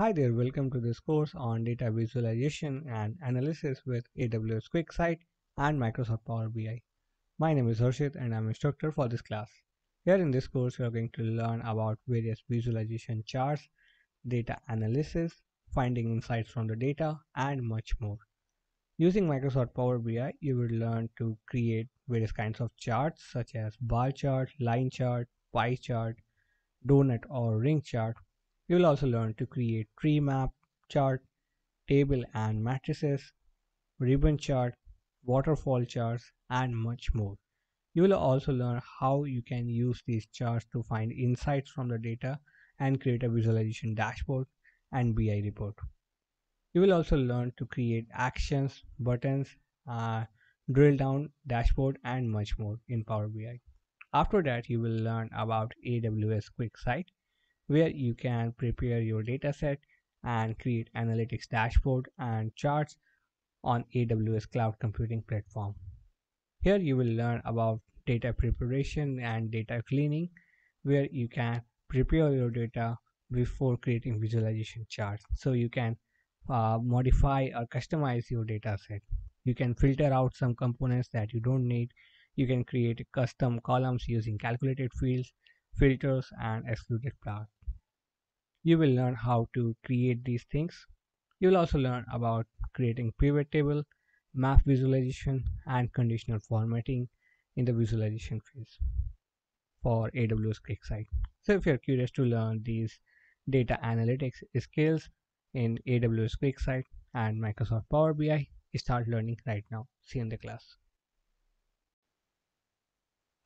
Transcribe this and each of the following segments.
Hi there, welcome to this course on data visualization and analysis with AWS QuickSight and Microsoft Power BI. My name is Harshit and I'm instructor for this class. Here in this course, we are going to learn about various visualization charts, data analysis, finding insights from the data, and much more. Using Microsoft Power BI, you will learn to create various kinds of charts such as bar chart, line chart, pie chart, donut or ring chart. You will also learn to create tree map, chart, table and matrices, ribbon chart, waterfall charts, and much more. You will also learn how you can use these charts to find insights from the data and create a visualization dashboard and BI report. You will also learn to create actions, buttons, drill down dashboard, and much more in Power BI. After that, you will learn about AWS QuickSight, where you can prepare your dataset and create analytics dashboard and charts on AWS Cloud Computing Platform. Here you will learn about data preparation and data cleaning, where you can prepare your data before creating visualization charts. So you can modify or customize your dataset. You can filter out some components that you don't need. You can create custom columns using calculated fields, filters, and excluded paths. You will learn how to create these things. You will also learn about creating pivot table, map visualization, and conditional formatting in the visualization phase for AWS QuickSight. So if you're curious to learn these data analytics skills in AWS QuickSight and Microsoft Power BI, start learning right now. See you in the class.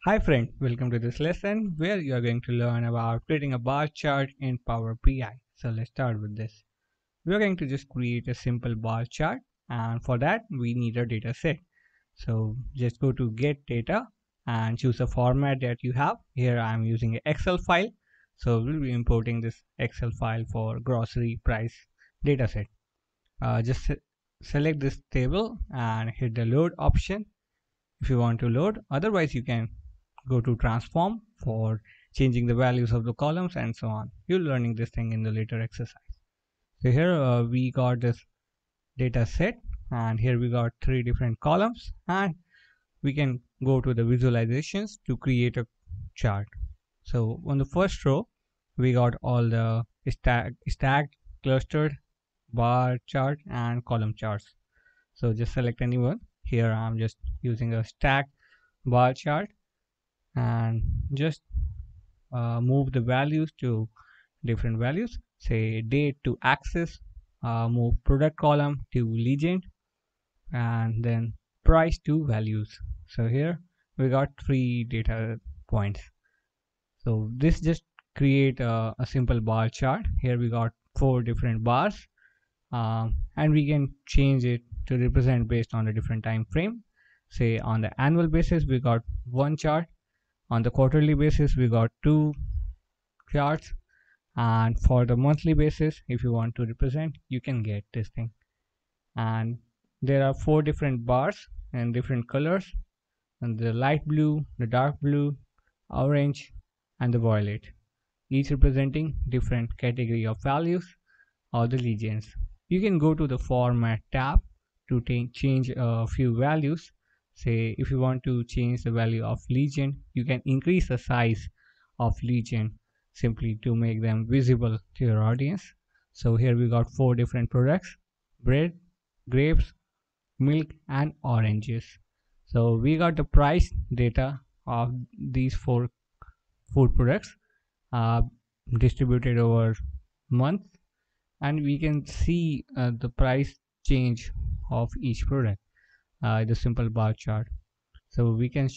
Hi friend, welcome to this lesson where you are going to learn about creating a bar chart in Power BI. So let's start with this. We are going to just create a simple bar chart, and for that we need a data set. So just go to get data and choose a format that you have. Here I am using an Excel file. So we'll be importing this Excel file for grocery price data set. Just select this table and hit the load option if you want to load. Otherwise you can go to transform for changing the values of the columns and so on. You're learning this thing in the later exercise. So here we got this data set, and here we got three different columns, and we can go to the visualizations to create a chart. So on the first row we got all the stacked, clustered, bar chart, and column charts. So just select any one. Here I'm just using a stacked bar chart, and just move the values to different values. Say date to axis, move product column to legend, and then price to values. So here we got three data points. So this just create a simple bar chart. Here we got four different bars, and we can change it to represent based on a different time frame. Say on the annual basis we got one chart, on the quarterly basis we got two charts, and for the monthly basis, if you want to represent, you can get this thing. And there are four different bars and different colors, and the light blue, the dark blue, orange, and the violet, each representing different category of values or the legends. You can go to the format tab to change a few values. Say if you want to change the value of legend, you can increase the size of legend simply to make them visible to your audience. So here we got four different products: bread, grapes, milk, and oranges. So we got the price data of these four food products distributed over months, and we can see the price change of each product. The simple bar chart. So we can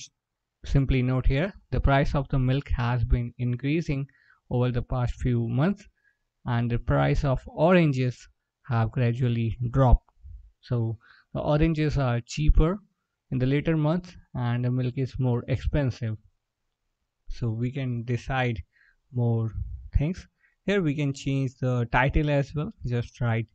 simply note here the price of the milk has been increasing over the past few months, and the price of oranges have gradually dropped. So the oranges are cheaper in the later months and the milk is more expensive. So we can decide more things. Here we can change the title as well. Just write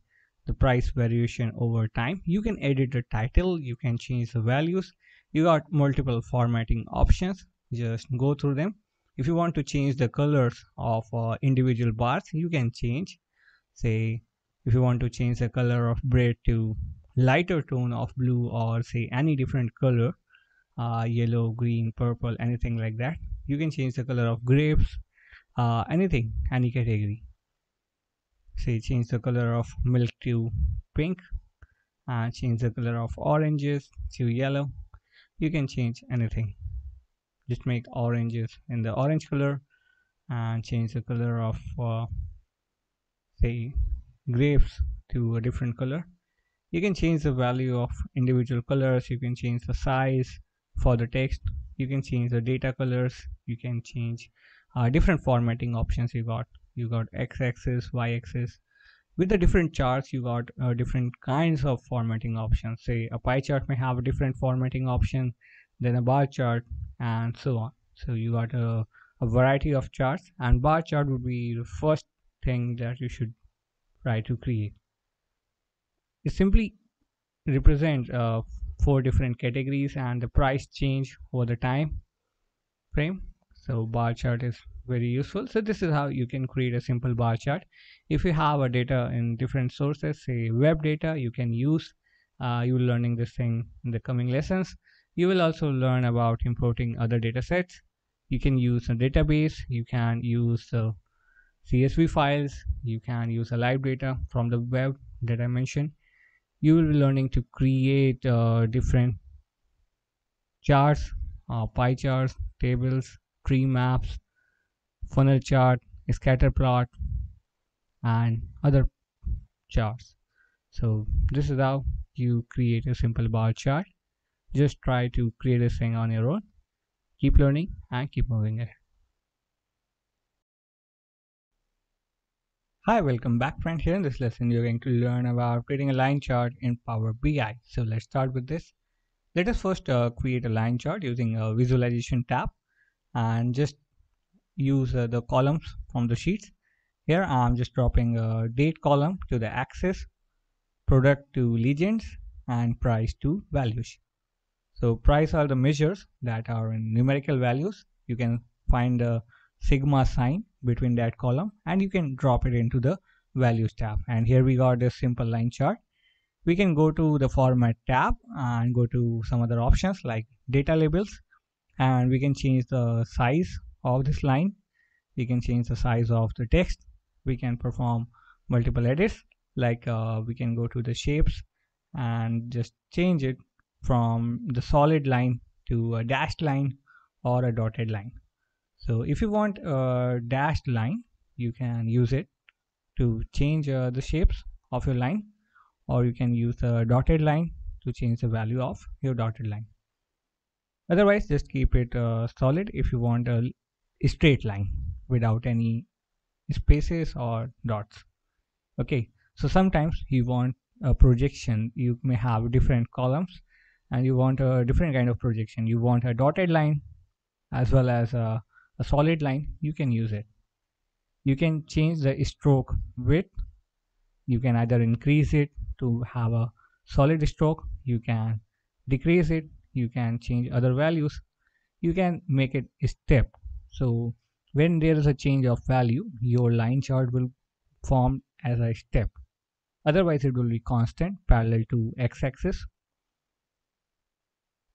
the price variation over time. You can edit the title, you can change the values. You got multiple formatting options. Just go through them. If you want to change the colors of individual bars, you can change. Say if you want to change the color of red to lighter tone of blue, or say any different color, yellow, green, purple, anything like that. You can change the color of grapes, anything, any category. Say change the color of milk to pink, change the color of oranges to yellow. You can change anything. Just make oranges in the orange color and change the color of say grapes to a different color. You can change the value of individual colors. You can change the size for the text. You can change the data colors. You can change different formatting options. You got x-axis, y-axis. With the different charts, you got different kinds of formatting options. Say a pie chart may have a different formatting option than a bar chart, and so on. So you got a variety of charts, and bar chart would be the first thing that you should try to create. It simply represents 4 different categories and the price change over the time frame. So bar chart is very useful. So this is how you can create a simple bar chart. If you have a data in different sources, say web data, you can use. You're learning this thing in the coming lessons. You will also learn about importing other data sets. You can use a database. You can use CSV files. You can use a live data from the web that I mentioned. You will be learning to create different charts, pie charts, tables, tree maps, funnel chart, scatter plot, and other charts. So this is how you create a simple bar chart. Just try to create this thing on your own. Keep learning and keep moving ahead. Hi, welcome back, friend. Here in this lesson, you're going to learn about creating a line chart in Power BI. So let's start with this. Let us first create a line chart using a visualization tab, and just use the columns from the sheets. Here I'm just dropping a date column to the axis, product to legends, and price to values. So price are the measures that are in numerical values. You can find a sigma sign between that column, and you can drop it into the values tab. And here we got this simple line chart. We can go to the format tab and go to some other options like data labels, and we can change the size of this line. We can change the size of the text. We can perform multiple edits, like we can go to the shapes and just change it from the solid line to a dashed line or a dotted line. So if you want a dashed line, you can use it to change the shapes of your line, or you can use the dotted line to change the value of your dotted line. Otherwise, just keep it solid if you want a straight line without any spaces or dots. Okay, so sometimes you want a projection. You may have different columns and you want a different kind of projection. You want a dotted line as well as a solid line. You can use it. You can change the stroke width. You can either increase it to have a solid stroke. You can decrease it. You can change other values. You can make it stepped. So when there is a change of value, your line chart will form as a step. Otherwise, it will be constant, parallel to x-axis.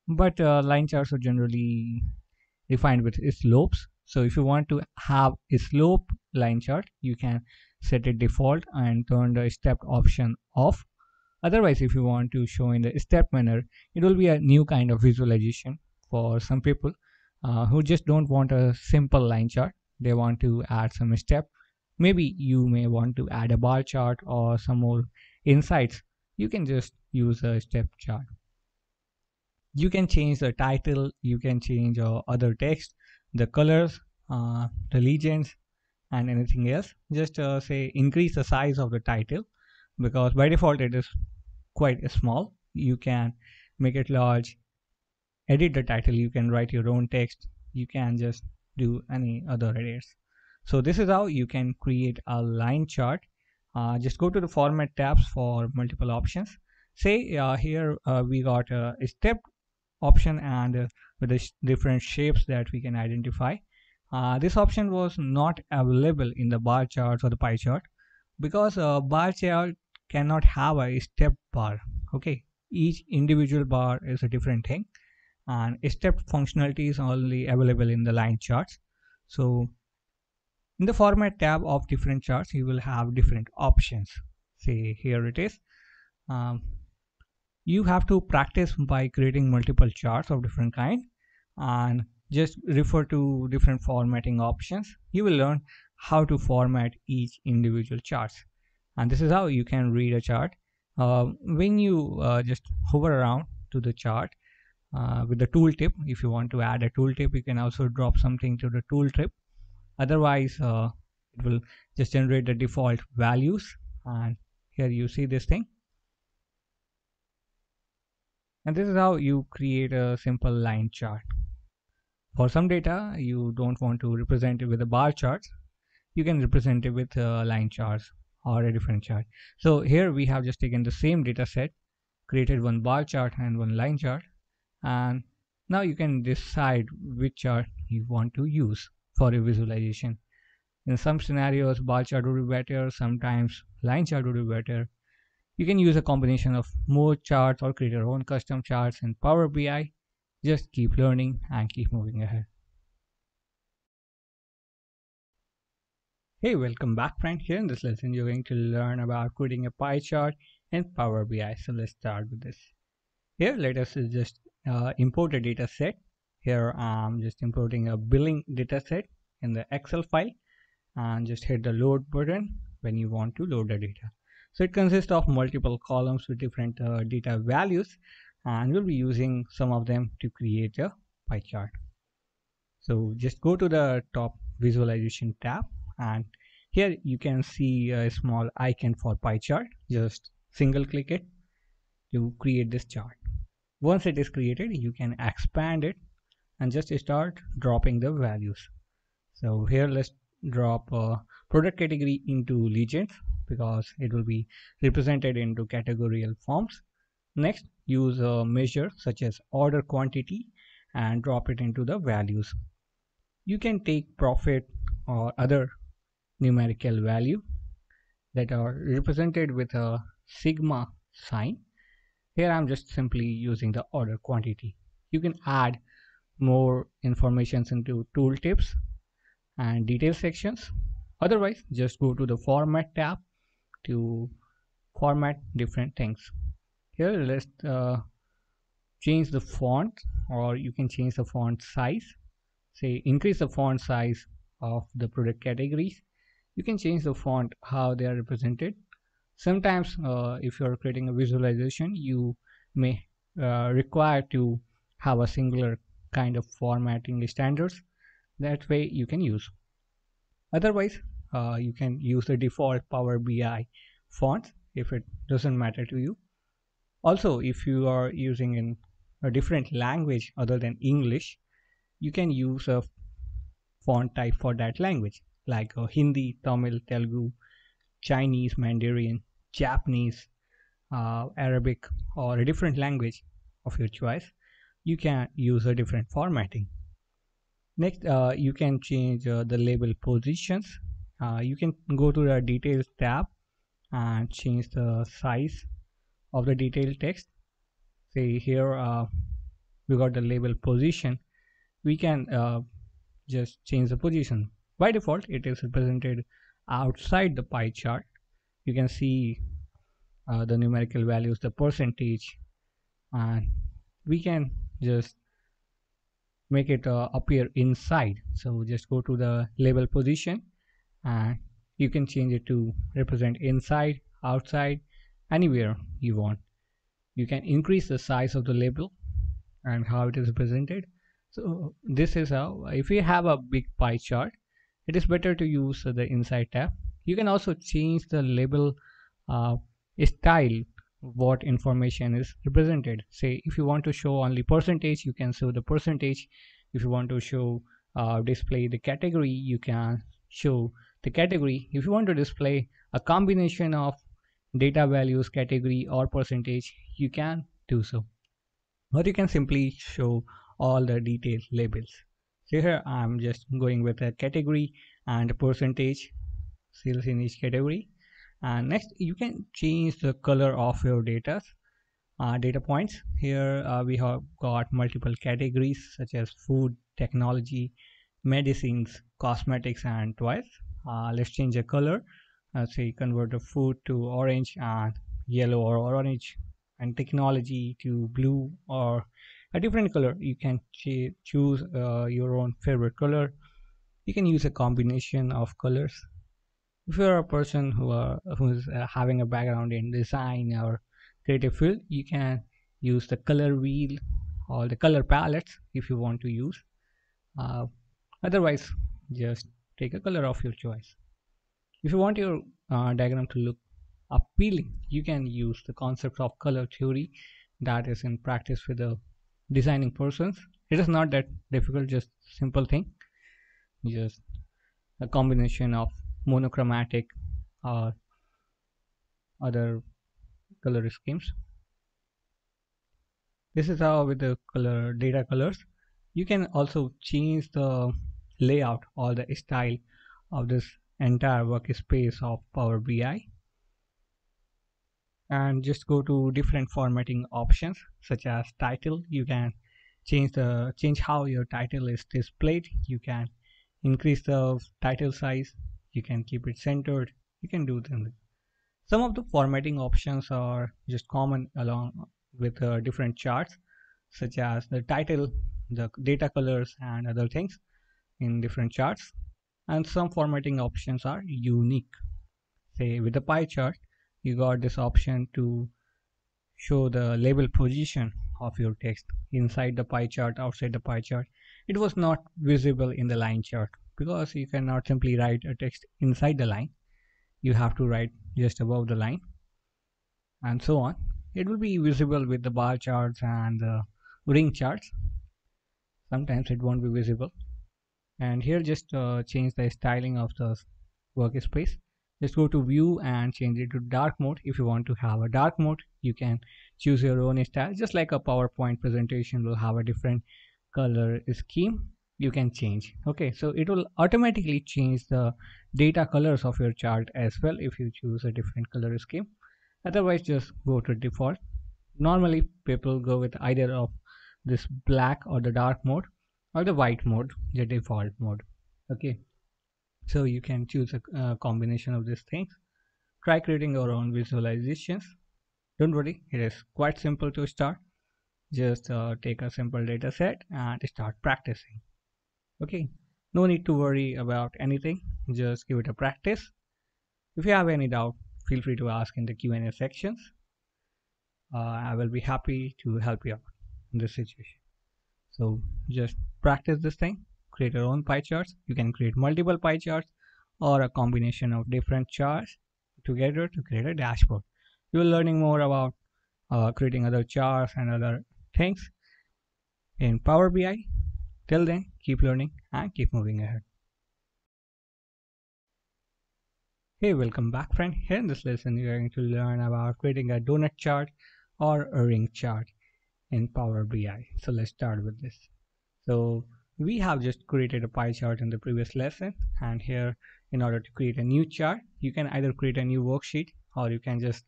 But line charts are generally defined with slopes. So if you want to have a slope line chart, you can set it default and turn the step option off. Otherwise, if you want to show in the step manner, it will be a new kind of visualization for some people who just don't want a simple line chart. They want to add some step. Maybe you may want to add a bar chart or some more insights. You can just use a step chart. You can change the title. You can change other text, the colors, the legends, and anything else. Just say increase the size of the title, because by default it is quite small. You can make it large, edit the title. You can write your own text. You can just do any other edits. So this is how you can create a line chart. Just go to the format tabs for multiple options. Say here we got a step option, and with the different shapes that we can identify. This option was not available in the bar charts or the pie chart. because a bar chart cannot have a step bar. Okay, each individual bar is a different thing, and step functionality is only available in the line charts. So in the format tab of different charts, you will have different options. Say here it is. You have to practice by creating multiple charts of different kind and just refer to different formatting options. You will learn how to format each individual charts, and this is how you can read a chart. When you just hover around to the chart with the tooltip, if you want to add a tooltip, you can also drop something to the tooltip. Otherwise, it will just generate the default values. And here you see this thing. And this is how you create a simple line chart. For some data, you don't want to represent it with a bar chart. You can represent it with line charts or a different chart. So here we have just taken the same data set, created one bar chart and one line chart. And now you can decide which chart you want to use for a visualization. In some scenarios, bar chart would be better, sometimes line chart would be better. You can use a combination of more charts or create your own custom charts in Power BI. Just keep learning and keep moving ahead. Hey, welcome back friend. Here in this lesson, you're going to learn about creating a pie chart in Power BI. So let's start with this. Here, let us just import a data set. Here I'm just importing a billing data set in the Excel file, and just hit the load button when you want to load the data. So it consists of multiple columns with different data values, and we'll be using some of them to create a pie chart. So just go to the top visualization tab, and here you can see a small icon for pie chart. Just single click it to create this chart. Once it is created, you can expand it and just start dropping the values. So here let's drop product category into legends, because it will be represented into categorical forms. Next, use a measure such as order quantity and drop it into the values. You can take profit or other numerical value that are represented with a sigma sign. Here I'm just simply using the order quantity. You can add more information into tooltips and detail sections. Otherwise, just go to the format tab to format different things. Here let's change the font, or you can change the font size. Say increase the font size of the product categories. You can change the font how they are represented. Sometimes if you're creating a visualization, you may require to have a singular kind of formatting standards. That way you can use. Otherwise, you can use the default Power BI fonts if it doesn't matter to you. Also, if you are using in a different language other than English, you can use a font type for that language, like Hindi, Tamil, Telugu, Chinese, Mandarin, Japanese, Arabic, or a different language of your choice. You can use a different formatting. Next, you can change the label positions. You can go to the details tab and change the size of the detail text. Say here we got the label position. We can just change the position. By default, it is represented outside the pie chart. You can see the numerical values, the percentage, and we can just make it appear inside. So just go to the label position, and you can change it to represent inside, outside, anywhere you want. You can increase the size of the label and how it is represented. So this is how, if you have a big pie chart, it is better to use the inside tab. You can also change the label style, what information is represented. Say if you want to show only percentage, you can show the percentage. If you want to show display the category, you can show the category. If you want to display a combination of data values, category or percentage, you can do so, or you can simply show all the detailed labels. So here I'm just going with a category and a percentage sales in each category, And next, you can change the color of your data points. Here we have got multiple categories such as food, technology, medicines, cosmetics, and toys. Let's change the color. Say convert the food to orange and yellow or orange, and technology to blue or a different color. You can choose your own favorite color. You can use a combination of colors. If you are a person who is having a background in design or creative field, you can use the color wheel or the color palettes if you want to use. Otherwise, just take a color of your choice. If you want your diagram to look appealing, you can use the concept of color theory that is in practice with the designing persons. It is not that difficult, just simple thing, just a combination of monochromatic or other color schemes. This is how with the color data colors. You can also change the layout or the style of this entire workspace of Power BI, and just go to different formatting options such as title. You can change how your title is displayed. You can increase the title size. You can keep it centered. You can do them. Some of the formatting options are just common along with different charts, such as the title, the data colors, and other things in different charts. And some formatting options are unique. Say with the pie chart, you got this option to show the label position of your text inside the pie chart, outside the pie chart. It was not visible in the line chart because you cannot simply write a text inside the line. You have to write just above the line, and so on. It will be visible with the bar charts and the ring charts. Sometimes it won't be visible. And here just change the styling of the workspace. Just go to view and change it to dark mode. If you want to have a dark mode, you can choose your own style. Just like a PowerPoint presentation will have a different color scheme, you can change. Okay, so it will automatically change the data colors of your chart as well if you choose a different color scheme. Otherwise, just go to default. Normally, people go with either of this black or the dark mode, or the white mode, the default mode. Okay, so you can choose a combination of these things. Try creating your own visualizations. Don't worry, it is quite simple to start. Just take a simple data set and start practicing. Okay, no need to worry about anything, just give it a practice. If you have any doubt, feel free to ask in the Q&A sections. I will be happy to help you out in this situation. So just practice this thing. Create your own pie charts. You can create multiple pie charts or a combination of different charts together to create a dashboard. You're learning more about creating other charts and other things in Power BI. Till then, keep learning and keep moving ahead. Hey, welcome back, friend. Here in this lesson, you're going to learn about creating a donut chart or a ring chart in Power BI. So let's start with this. So we have just created a pie chart in the previous lesson, and here in order to create a new chart, you can either create a new worksheet or you can just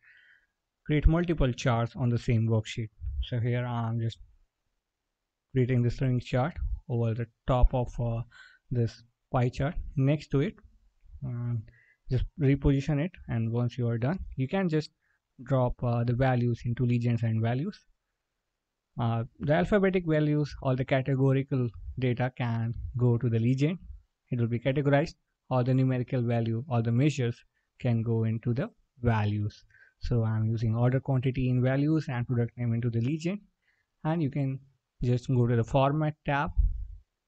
create multiple charts on the same worksheet. So here I'm just creating this ring chart over the top of this pie chart next to it, and just reposition it. And once you are done, you can just drop the values into legends and values. The alphabetic values or the categorical data can go to the legend. It will be categorized, or the numerical value or the measures can go into the values. So I'm using order quantity in values and product name into the legend. And you can just go to the format tab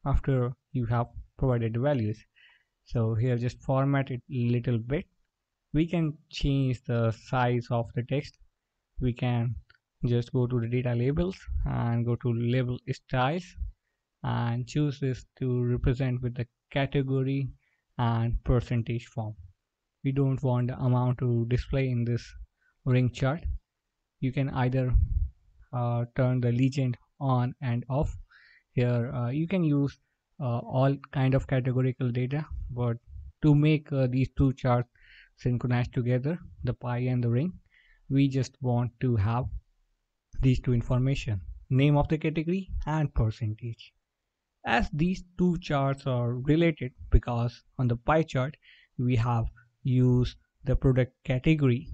after you have provided the values. So here just format it a little bit. We can change the size of the text. We can just go to the data labels and go to label styles and choose this to represent with the category and percentage form. We don't want the amount to display in this ring chart. You can either turn the legend on and off. Here you can use all kind of categorical data, but to make these two charts synchronized together, the pie and the ring. We just want to have these two information, name of the category and percentage. As these two charts are related, because on the pie chart we have used the product category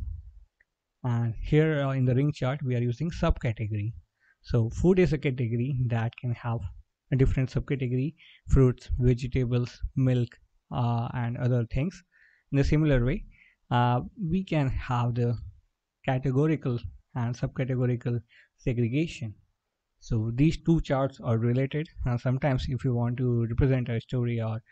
and here in the ring chart we are using subcategory. So food is a category that can have a different subcategory, fruits, vegetables, milk and other things. In a similar way, we can have the categorical and subcategorical segregation. So these two charts are related, and sometimes if you want to represent a story or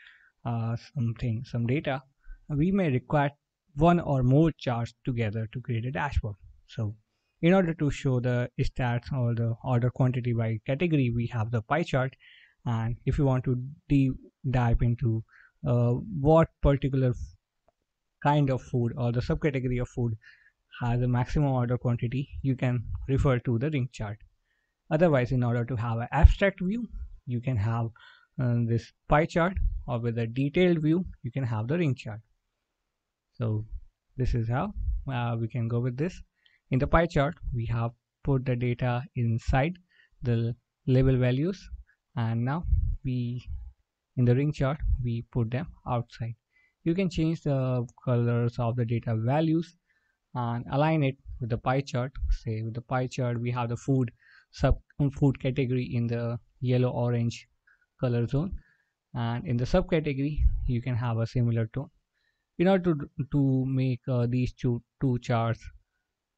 something, some data, we may require one or more charts together to create a dashboard. So in order to show the stats or the order quantity by category, we have the pie chart. And if you want to deep dive into what particular kind of food or the subcategory of food has a maximum order quantity, you can refer to the ring chart. Otherwise, in order to have an abstract view, you can have this pie chart, or with a detailed view you can have the ring chart. So this is how we can go with this. In the pie chart we have put the data inside the label values, and now in the ring chart we put them outside. You can change the colors of the data values and align it with the pie chart. Say with the pie chart we have the food food category in the yellow orange color zone, and in the subcategory you can have a similar tone. In order to make these two charts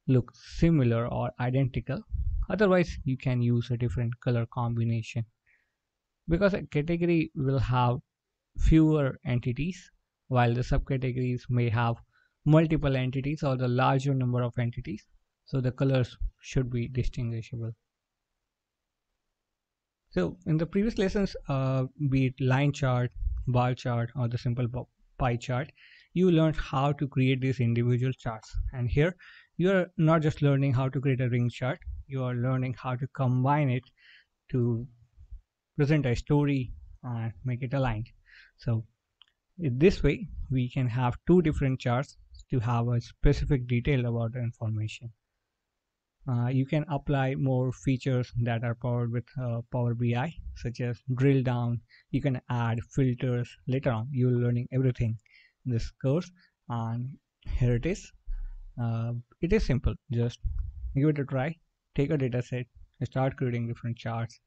look similar or identical, otherwise you can use a different color combination, because a category will have fewer entities while the subcategories may have multiple entities or the larger number of entities, so the colors should be distinguishable. So in the previous lessons, be it line chart, bar chart or the simple pie chart, you learned how to create these individual charts, and here you are not just learning how to create a ring chart, you are learning how to combine it to present a story and make it aligned. So in this way we can have two different charts to have a specific detail about the information. You can apply more features that are powered with Power BI, such as drill down. You can add filters later on. You're learning everything in this course, and here it is. It is simple. Just give it a try. Take a data set, start creating different charts,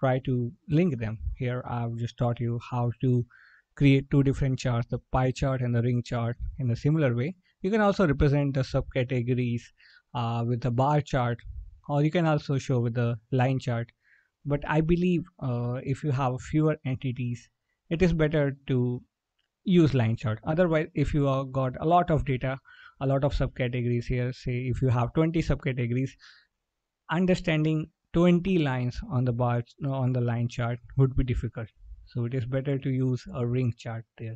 try to link them. Here I've just taught you how to create two different charts, the pie chart and the ring chart. In a similar way, you can also represent the subcategories with a bar chart, or you can also show with a line chart. But I believe if you have fewer entities, it is better to use line chart. Otherwise, if you have got a lot of data, a lot of subcategories here, say if you have 20 subcategories, understanding 20 lines on the line chart would be difficult. So it is better to use a ring chart there.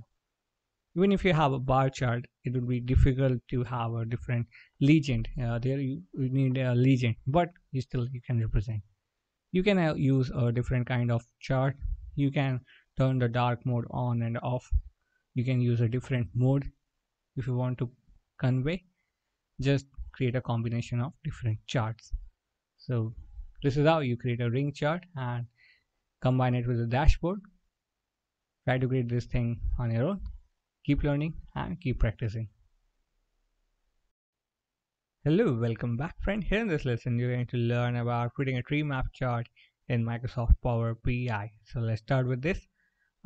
Even if you have a bar chart, it would be difficult to have a different legend. There you need a legend, but you can represent. You can use a different kind of chart. You can turn the dark mode on and off. You can use a different mode if you want to convey. Just create a combination of different charts. So this is how you create a ring chart and combine it with a dashboard. Try to create this thing on your own. Keep learning and keep practicing. Hello, welcome back friend. Here in this lesson you're going to learn about creating a tree map chart in Microsoft Power BI. So let's start with this.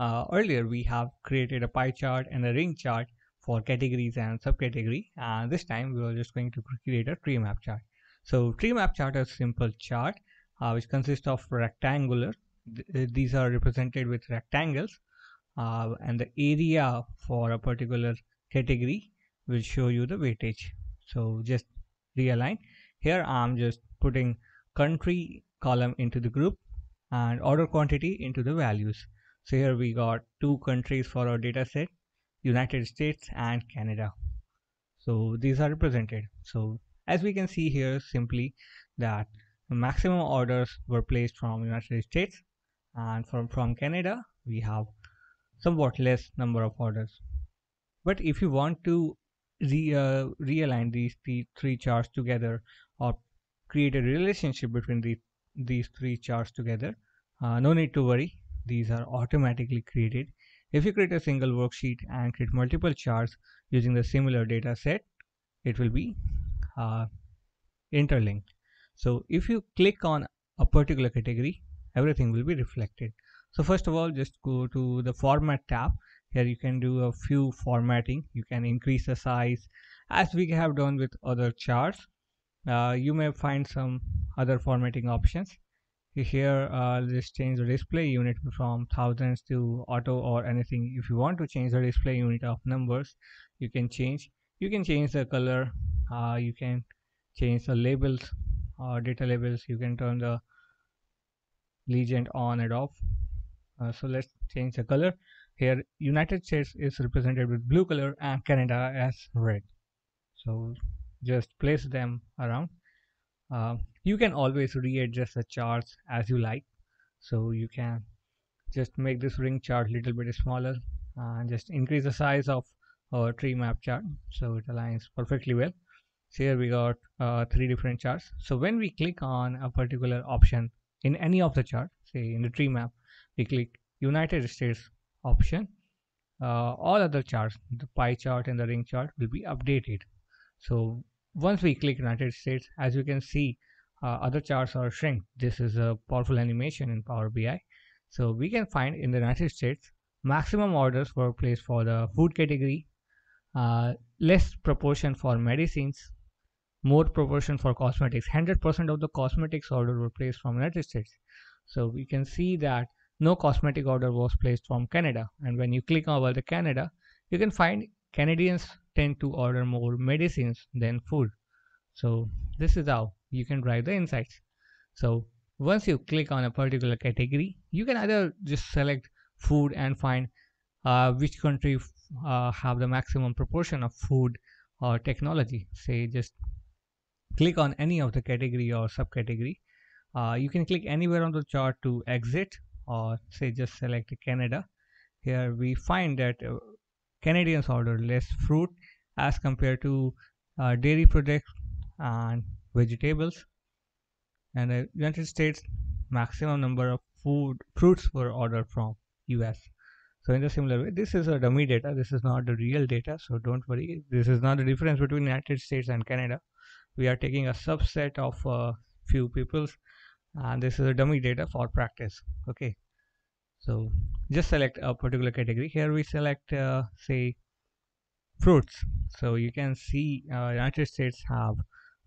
Earlier we have created a pie chart and a ring chart for categories and subcategory, and this time we are just going to create a tree map chart. So tree map chart is a simple chart which consists of rectangular. These are represented with rectangles. And the area for a particular category will show you the weightage. So just realign. Here I'm just putting country column into the group and order quantity into the values. So here we got two countries for our data set, United States and Canada. So these are represented. So as we can see here simply that the maximum orders were placed from United States, and from Canada we have somewhat less number of orders. But if you want to realign these three charts together, or create a relationship between these three charts together. No need to worry, these are automatically created. If you create a single worksheet and create multiple charts using the similar data set, it will be interlinked. So if you click on a particular category, everything will be reflected. So first of all, just go to the format tab. Here you can do a few formatting. You can increase the size as we have done with other charts. You may find some other formatting options. Here let's change the display unit from thousands to auto or anything. If you want to change the display unit of numbers, you can change. You can change the color, you can change the labels or data labels. You can turn the legend on and off. So let's change the color. Here United States is represented with blue color and Canada as red. So just place them around. You can always readjust the charts as you like. So you can just make this ring chart little bit smaller and just increase the size of our tree map chart, so it aligns perfectly well. So here we got three different charts. So when we click on a particular option in any of the chart, say in the tree map, we click United States option, all other charts, the pie chart and the ring chart, will be updated. So once we click United States, as you can see, other charts are shrink. This is a powerful animation in Power BI. So we can find in the United States, maximum orders were placed for the food category, less proportion for medicines, more proportion for cosmetics. 100% of the cosmetics order were placed from United States. So we can see that no cosmetic order was placed from Canada. And when you click over the Canada, you can find Canadians tend to order more medicines than food. So this is how you can drive the insights. So once you click on a particular category, you can either just select food and find which country have the maximum proportion of food or technology. Say just click on any of the category or subcategory. You can click anywhere on the chart to exit, or say just select Canada. Here we find that Canadians order less fruit as compared to dairy products and vegetables. And the United States, maximum number of fruits were ordered from US. So in the similar way, this is a dummy data. This is not the real data, so don't worry. This is not the difference between United States and Canada. We are taking a subset of a few peoples, and this is a dummy data for practice. Okay, so just select a particular category. Here we select say fruits. So you can see United States have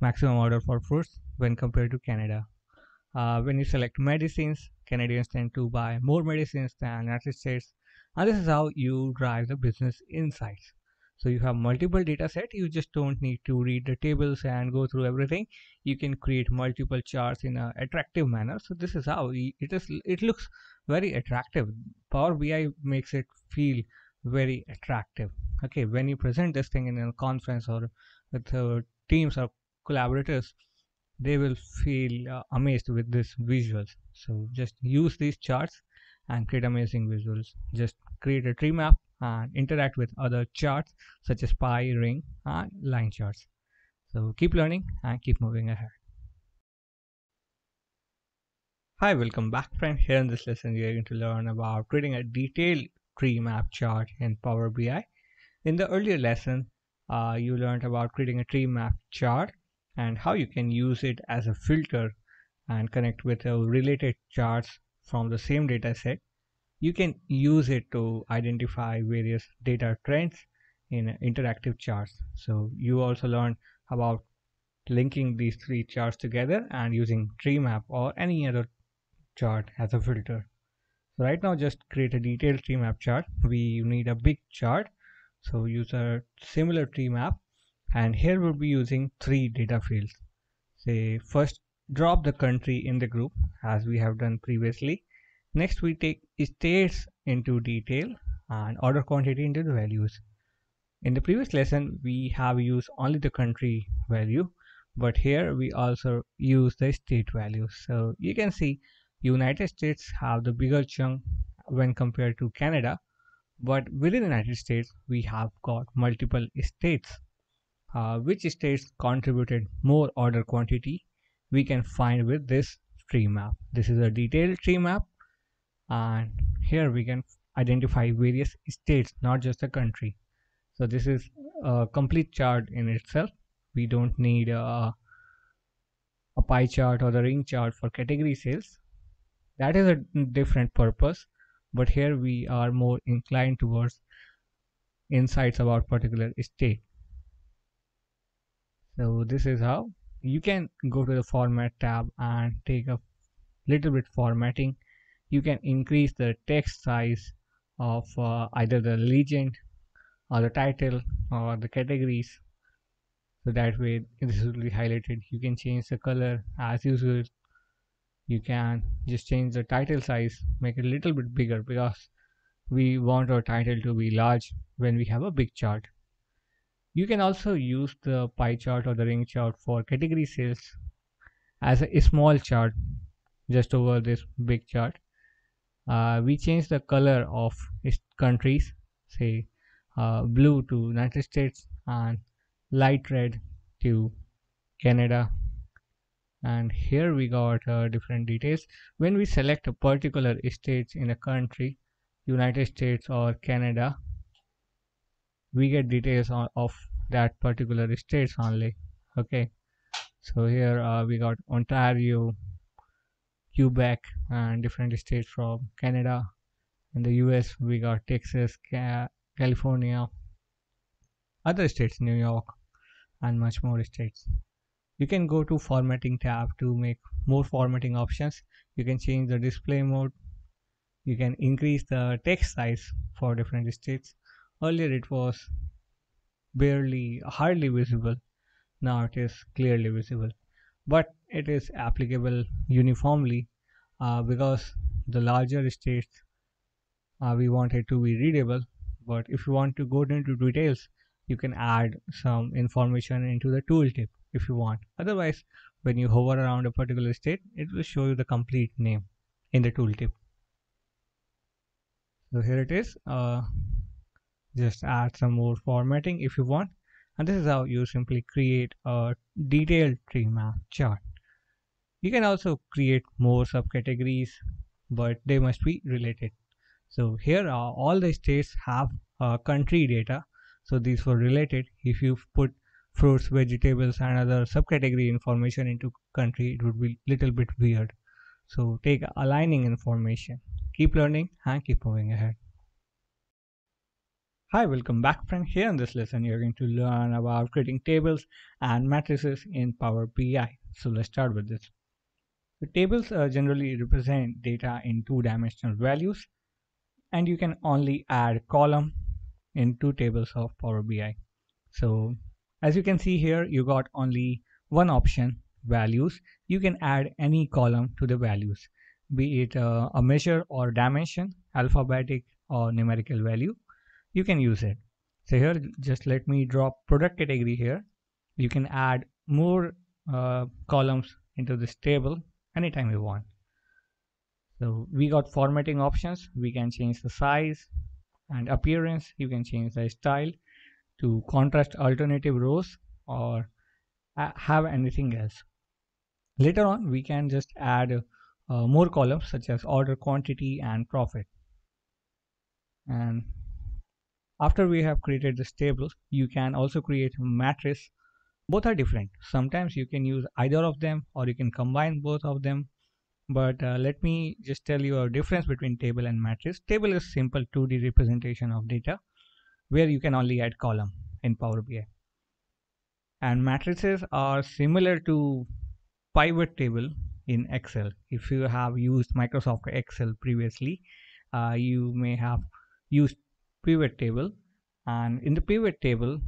maximum order for fruits when compared to Canada. When you select medicines, Canadians tend to buy more medicines than United States. And this is how you drive the business insights. So you have multiple data set. You just don't need to read the tables and go through everything. You can create multiple charts in an attractive manner. So this is how it is. It looks very attractive. Power BI makes it feel very attractive. Okay, when you present this thing in a conference or with teams or collaborators, they will feel amazed with this visuals. So just use these charts and create amazing visuals. Just create a tree map and interact with other charts such as pie, ring, and line charts. So keep learning and keep moving ahead. Hi, welcome back, friend. Here in this lesson, we are going to learn about creating a detailed tree map chart in Power BI. In the earlier lesson, you learned about creating a tree map chart and how you can use it as a filter and connect with related charts from the same data set. You can use it to identify various data trends in interactive charts. So you also learned about linking these three charts together and using tree map or any other chart as a filter. So right now, just create a detailed tree map chart. We need a big chart. So use a similar tree map. And here we'll be using three data fields. Say first, drop the country in the group as we have done previously. Next, we take states into detail and order quantity into the values. In the previous lesson, we have used only the country value, but here we also use the state value. So you can see United States have the bigger chunk when compared to Canada, but within the United States, we have got multiple states. which states contributed more order quantity we can find with this tree map. This is a detailed tree map, and here we can identify various states, not just the country. So this is a complete chart in itself. We don't need a pie chart or the ring chart for category sales. That is a different purpose, but here we are more inclined towards insights about particular state. So this is how you can go to the format tab and take a little bit formatting. You can increase the text size of either the legend or the title or the categories, so that way this will be highlighted. You can change the color as usual. You can just change the title size, make it a little bit bigger, because we want our title to be large when we have a big chart. You can also use the pie chart or the ring chart for category sales as a small chart just over this big chart. We change the color of countries, say blue to United States and light red to Canada. And here we got different details. When we select a particular state in a country, United States or Canada, we get details of that particular states only. Okay, so here we got Ontario, Quebec, and different states from Canada. In the US we got Texas, California, other states, New York, and much more states. You can go to formatting tab to make more formatting options. You can change the display mode. You can increase the text size for different states. Earlier it was hardly visible. Now it is clearly visible, but it is applicable uniformly because the larger states we want it to be readable. But if you want to go into details, you can add some information into the tooltip if you want. Otherwise, when you hover around a particular state, it will show you the complete name in the tooltip. So here it is. Just add some more formatting if you want, and this is how you simply create a detailed tree map chart. You can also create more subcategories, but they must be related. So here are all the states have country data, so these were related. If you put fruits, vegetables, and other subcategory information into country, it would be little bit weird. So take aligning information. Keep learning and keep moving ahead. Hi, welcome back, friend. Here in this lesson, you're going to learn about creating tables and matrices in Power BI. So let's start with this. The tables generally represent data in two-dimensional values, and you can only add column in two tables of Power BI. So as you can see here, you got only one option, values. You can add any column to the values, be it a measure or dimension, alphabetic or numerical value. You can use it. So here, just let me draw product category here. You can add more columns into this table anytime you want. So we got formatting options. We can change the size and appearance. You can change the style to contrast alternative rows or have anything else. Later on, we can just add more columns such as order quantity and profit. And after we have created this table, you can also create a matrix. Both are different. Sometimes you can use either of them, or you can combine both of them. But let me just tell you a difference between table and matrix. Table is simple 2D representation of data where you can only add column in Power BI. And matrices are similar to pivot table in Excel. If you have used Microsoft Excel previously, you may have used pivot table, and in the pivot table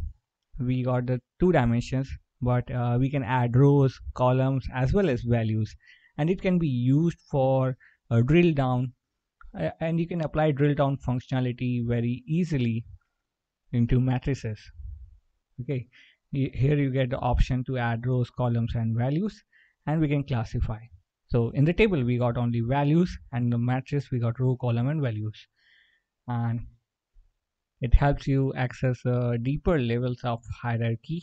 we got the two dimensions, but we can add rows, columns, as well as values, and it can be used for drill down, and you can apply drill down functionality very easily into matrices. Okay, here you get the option to add rows, columns, and values, and we can classify. So in the table we got only values, and in the matrix we got row, column, and values. And it helps you access deeper levels of hierarchy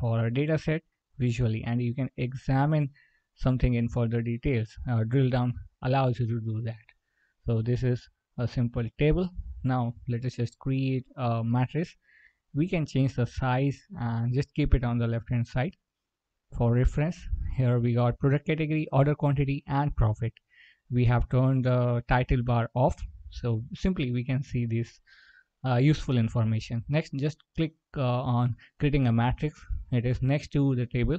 for a data set visually, and you can examine something in further details. Drill down allows you to do that. So this is a simple table. Now let us just create a matrix. We can change the size and just keep it on the left hand side for reference. Here we got product category, order quantity, and profit. We have turned the title bar off, so simply we can see this useful information. Next, just click on creating a matrix. It is next to the table,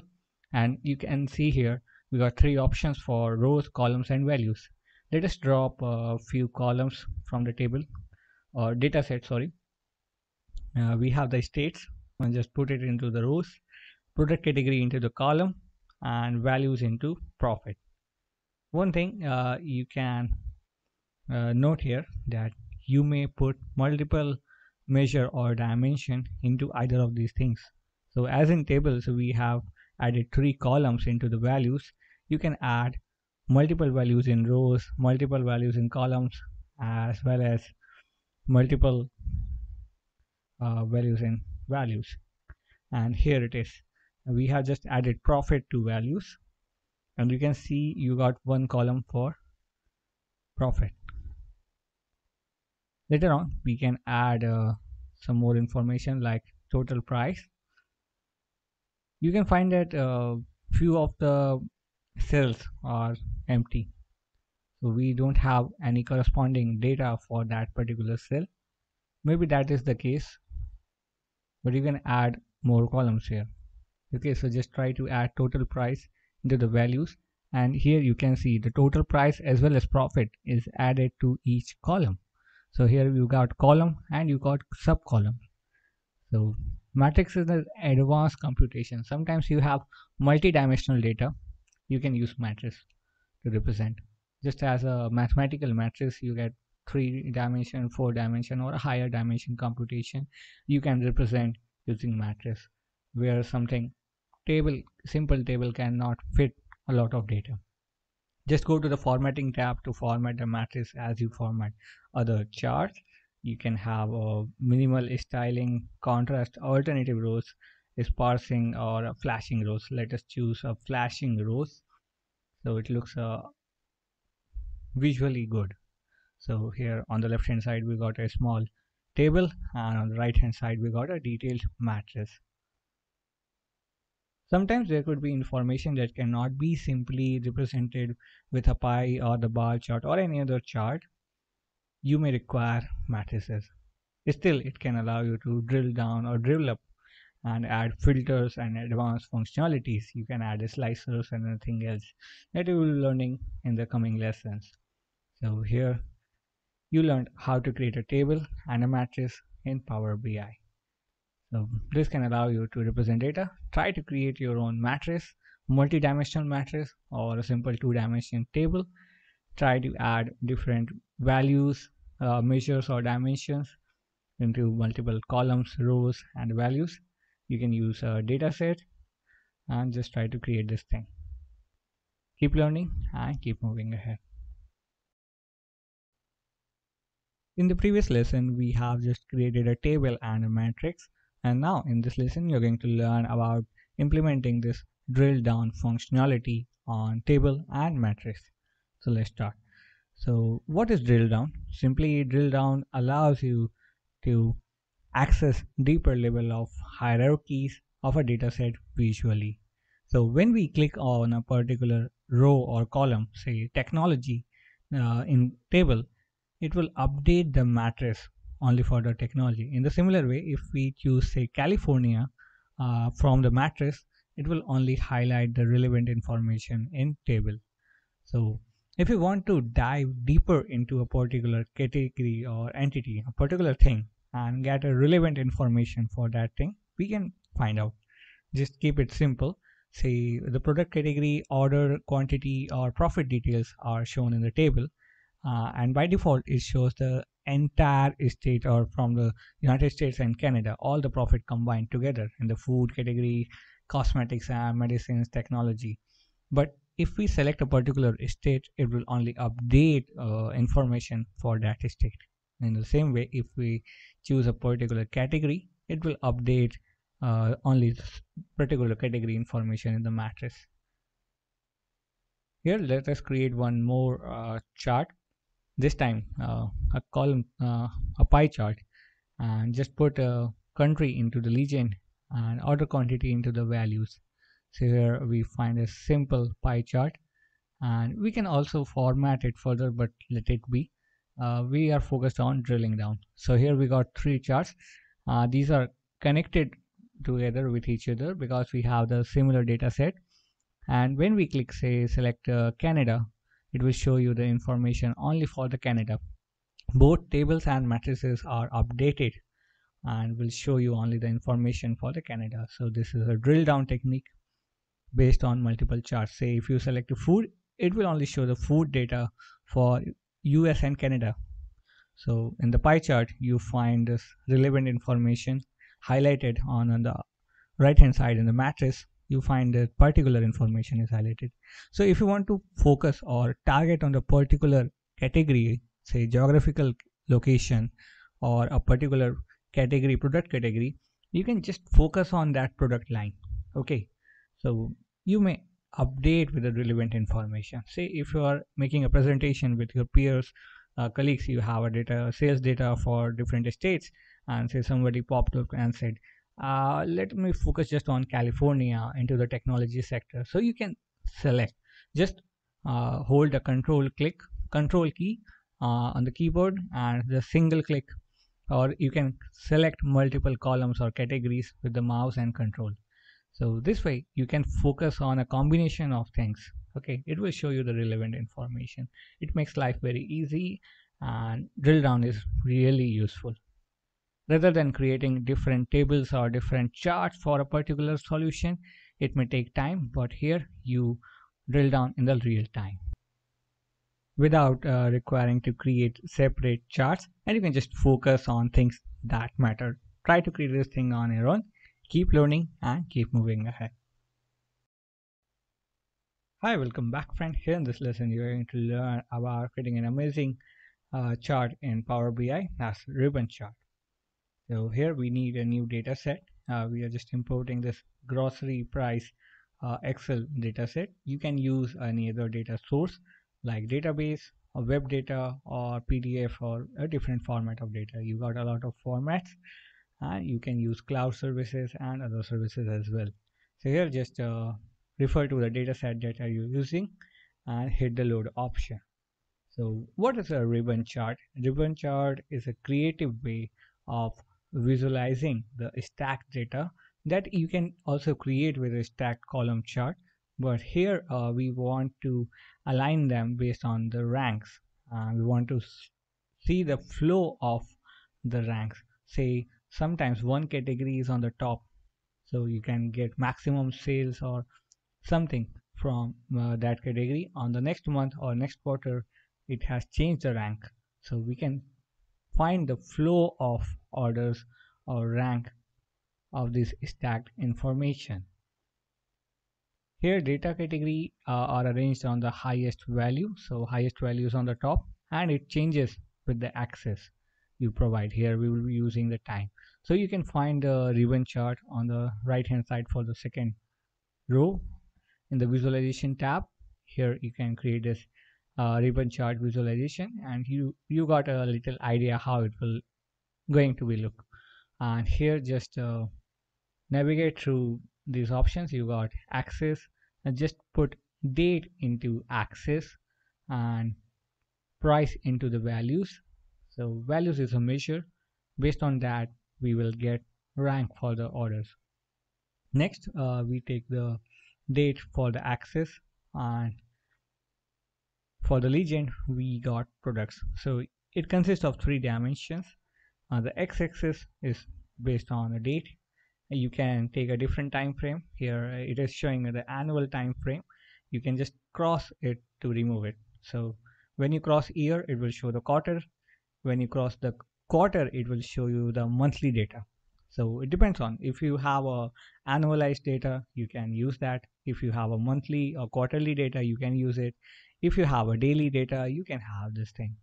and you can see here we got three options for rows, columns, and values. Let us drop a few columns from the table or data set, sorry. We have the states, and just put it into the rows, product category into the column, and values into profit. One thing you can note here that you may put multiple measure or dimension into either of these things. So as in tables, we have added three columns into the values. You can add multiple values in rows, multiple values in columns, as well as multiple values in values. And here it is, we have just added profit to values, and you can see you got one column for profit. Later on we can add some more information like total price. You can find that few of the cells are empty, so we don't have any corresponding data for that particular cell. Maybe that is the case, but you can add more columns here. Okay, so just try to add total price into the values, and here you can see the total price as well as profit is added to each column. So here you got column and you got sub column. So matrix is an advanced computation. Sometimes you have multi-dimensional data, you can use matrix to represent. Just as a mathematical matrix, you get 3-dimension, 4-dimension, or a higher dimension computation. You can represent using matrix, where something table, simple table, cannot fit a lot of data. Just go to the formatting tab to format the matrix as you format other charts. You can have a minimal styling, contrast, alternative rows, sparsing, or a flashing rows. Let us choose a flashing rows, so it looks visually good. So here on the left hand side we got a small table, and on the right hand side we got a detailed matrix. Sometimes there could be information that cannot be simply represented with a pie or the bar chart or any other chart. You may require matrices. Still, it can allow you to drill down or drill up and add filters and advanced functionalities. You can add slicers and anything else that you will be learning in the coming lessons. So here you learned how to create a table and a matrix in Power BI. So this can allow you to represent data. Try to create your own matrix, multi-dimensional matrix, or a simple 2-dimensional table. Try to add different values, measures, or dimensions into multiple columns, rows, and values. You can use a data set and just try to create this thing. Keep learning and keep moving ahead. In the previous lesson, we have just created a table and a matrix. And now in this lesson, you're going to learn about implementing this drill down functionality on table and matrix. So let's start. So what is drill down? Simply, drill down allows you to access deeper level of hierarchies of a dataset visually. So when we click on a particular row or column, say technology in table, it will update the matrix only for the technology. In the similar way, if we choose say California from the matrix, it will only highlight the relevant information in table. So if you want to dive deeper into a particular category or entity, a particular thing, and get a relevant information for that thing, we can find out. Just keep it simple. Say the product category, order quantity, or profit details are shown in the table, and by default it shows the entire state, or from the United States and Canada, all the profit combined together in the food category, cosmetics and medicines, technology. But if we select a particular state, it will only update information for that state. In the same way, if we choose a particular category, it will update only this particular category information in the matrix. Here let us create one more chart, this time a column, a pie chart, and just put a country into the legend and order quantity into the values. So here we find a simple pie chart, and we can also format it further, but let it be. We are focused on drilling down. So here we got three charts. These are connected together with each other because we have the similar data set. And when we click, say, select Canada, it will show you the information only for the Canada. Both tables and matrices are updated and will show you only the information for the Canada. So this is a drill down technique based on multiple charts. Say if you select food, it will only show the food data for US and Canada. So in the pie chart, you find this relevant information highlighted on the right hand side. In the matrix, you find that particular information is highlighted. So if you want to focus or target on the particular category, say geographical location or a particular category, product category, you can just focus on that product line. Okay, so you may update with the relevant information. Say if you are making a presentation with your peers, colleagues, you have a sales data for different states, and say somebody popped up and said, let me focus just on California into the technology sector. So you can select, just hold a control key on the keyboard and the single click, or you can select multiple columns or categories with the mouse and control. So this way you can focus on a combination of things. Okay, it will show you the relevant information. It makes life very easy, and drill down is really useful. Rather than creating different tables or different charts for a particular solution, it may take time, but here you drill down in the real time without requiring to create separate charts, and you can just focus on things that matter. Try to create this thing on your own. Keep learning and keep moving ahead. Hi, welcome back, friend. Here in this lesson, you're going to learn about creating an amazing chart in Power BI, that's ribbon chart. So here we need a new data set. We are just importing this grocery price Excel data set. You can use any other data source like database or web data or PDF or a different format of data. You got a lot of formats, and you can use cloud services and other services as well. So here just refer to the data set that you're using and hit the load option. So what is a ribbon chart? Ribbon chart is a creative way of visualizing the stacked data that you can also create with a stacked column chart, but here we want to align them based on the ranks. We want to see the flow of the ranks. Say sometimes one category is on the top, so you can get maximum sales or something from that category. On the next month or next quarter, it has changed the rank, so we can find the flow of orders or rank of this stacked information. Here data category are arranged on the highest value, so highest value is on the top, and it changes with the axis you provide. Here we will be using the time, so you can find the ribbon chart on the right hand side for the second row in the visualization tab. Here you can create this ribbon chart visualization, and you got a little idea how it will going to be look. And here just navigate through these options. You got axis, and just put date into axis and price into the values. So values is a measure, based on that we will get rank for the orders. Next we take the date for the axis, and for the legend we got products. So it consists of three dimensions. The x-axis is based on a date. You can take a different time frame. Here it is showing the annual time frame. You can just cross it to remove it. So when you cross year, it will show the quarter. When you cross the quarter, it will show you the monthly data. So it depends on, if you have a annualized data, you can use that. If you have a monthly or quarterly data, you can use it. If you have a daily data, you can have this thing.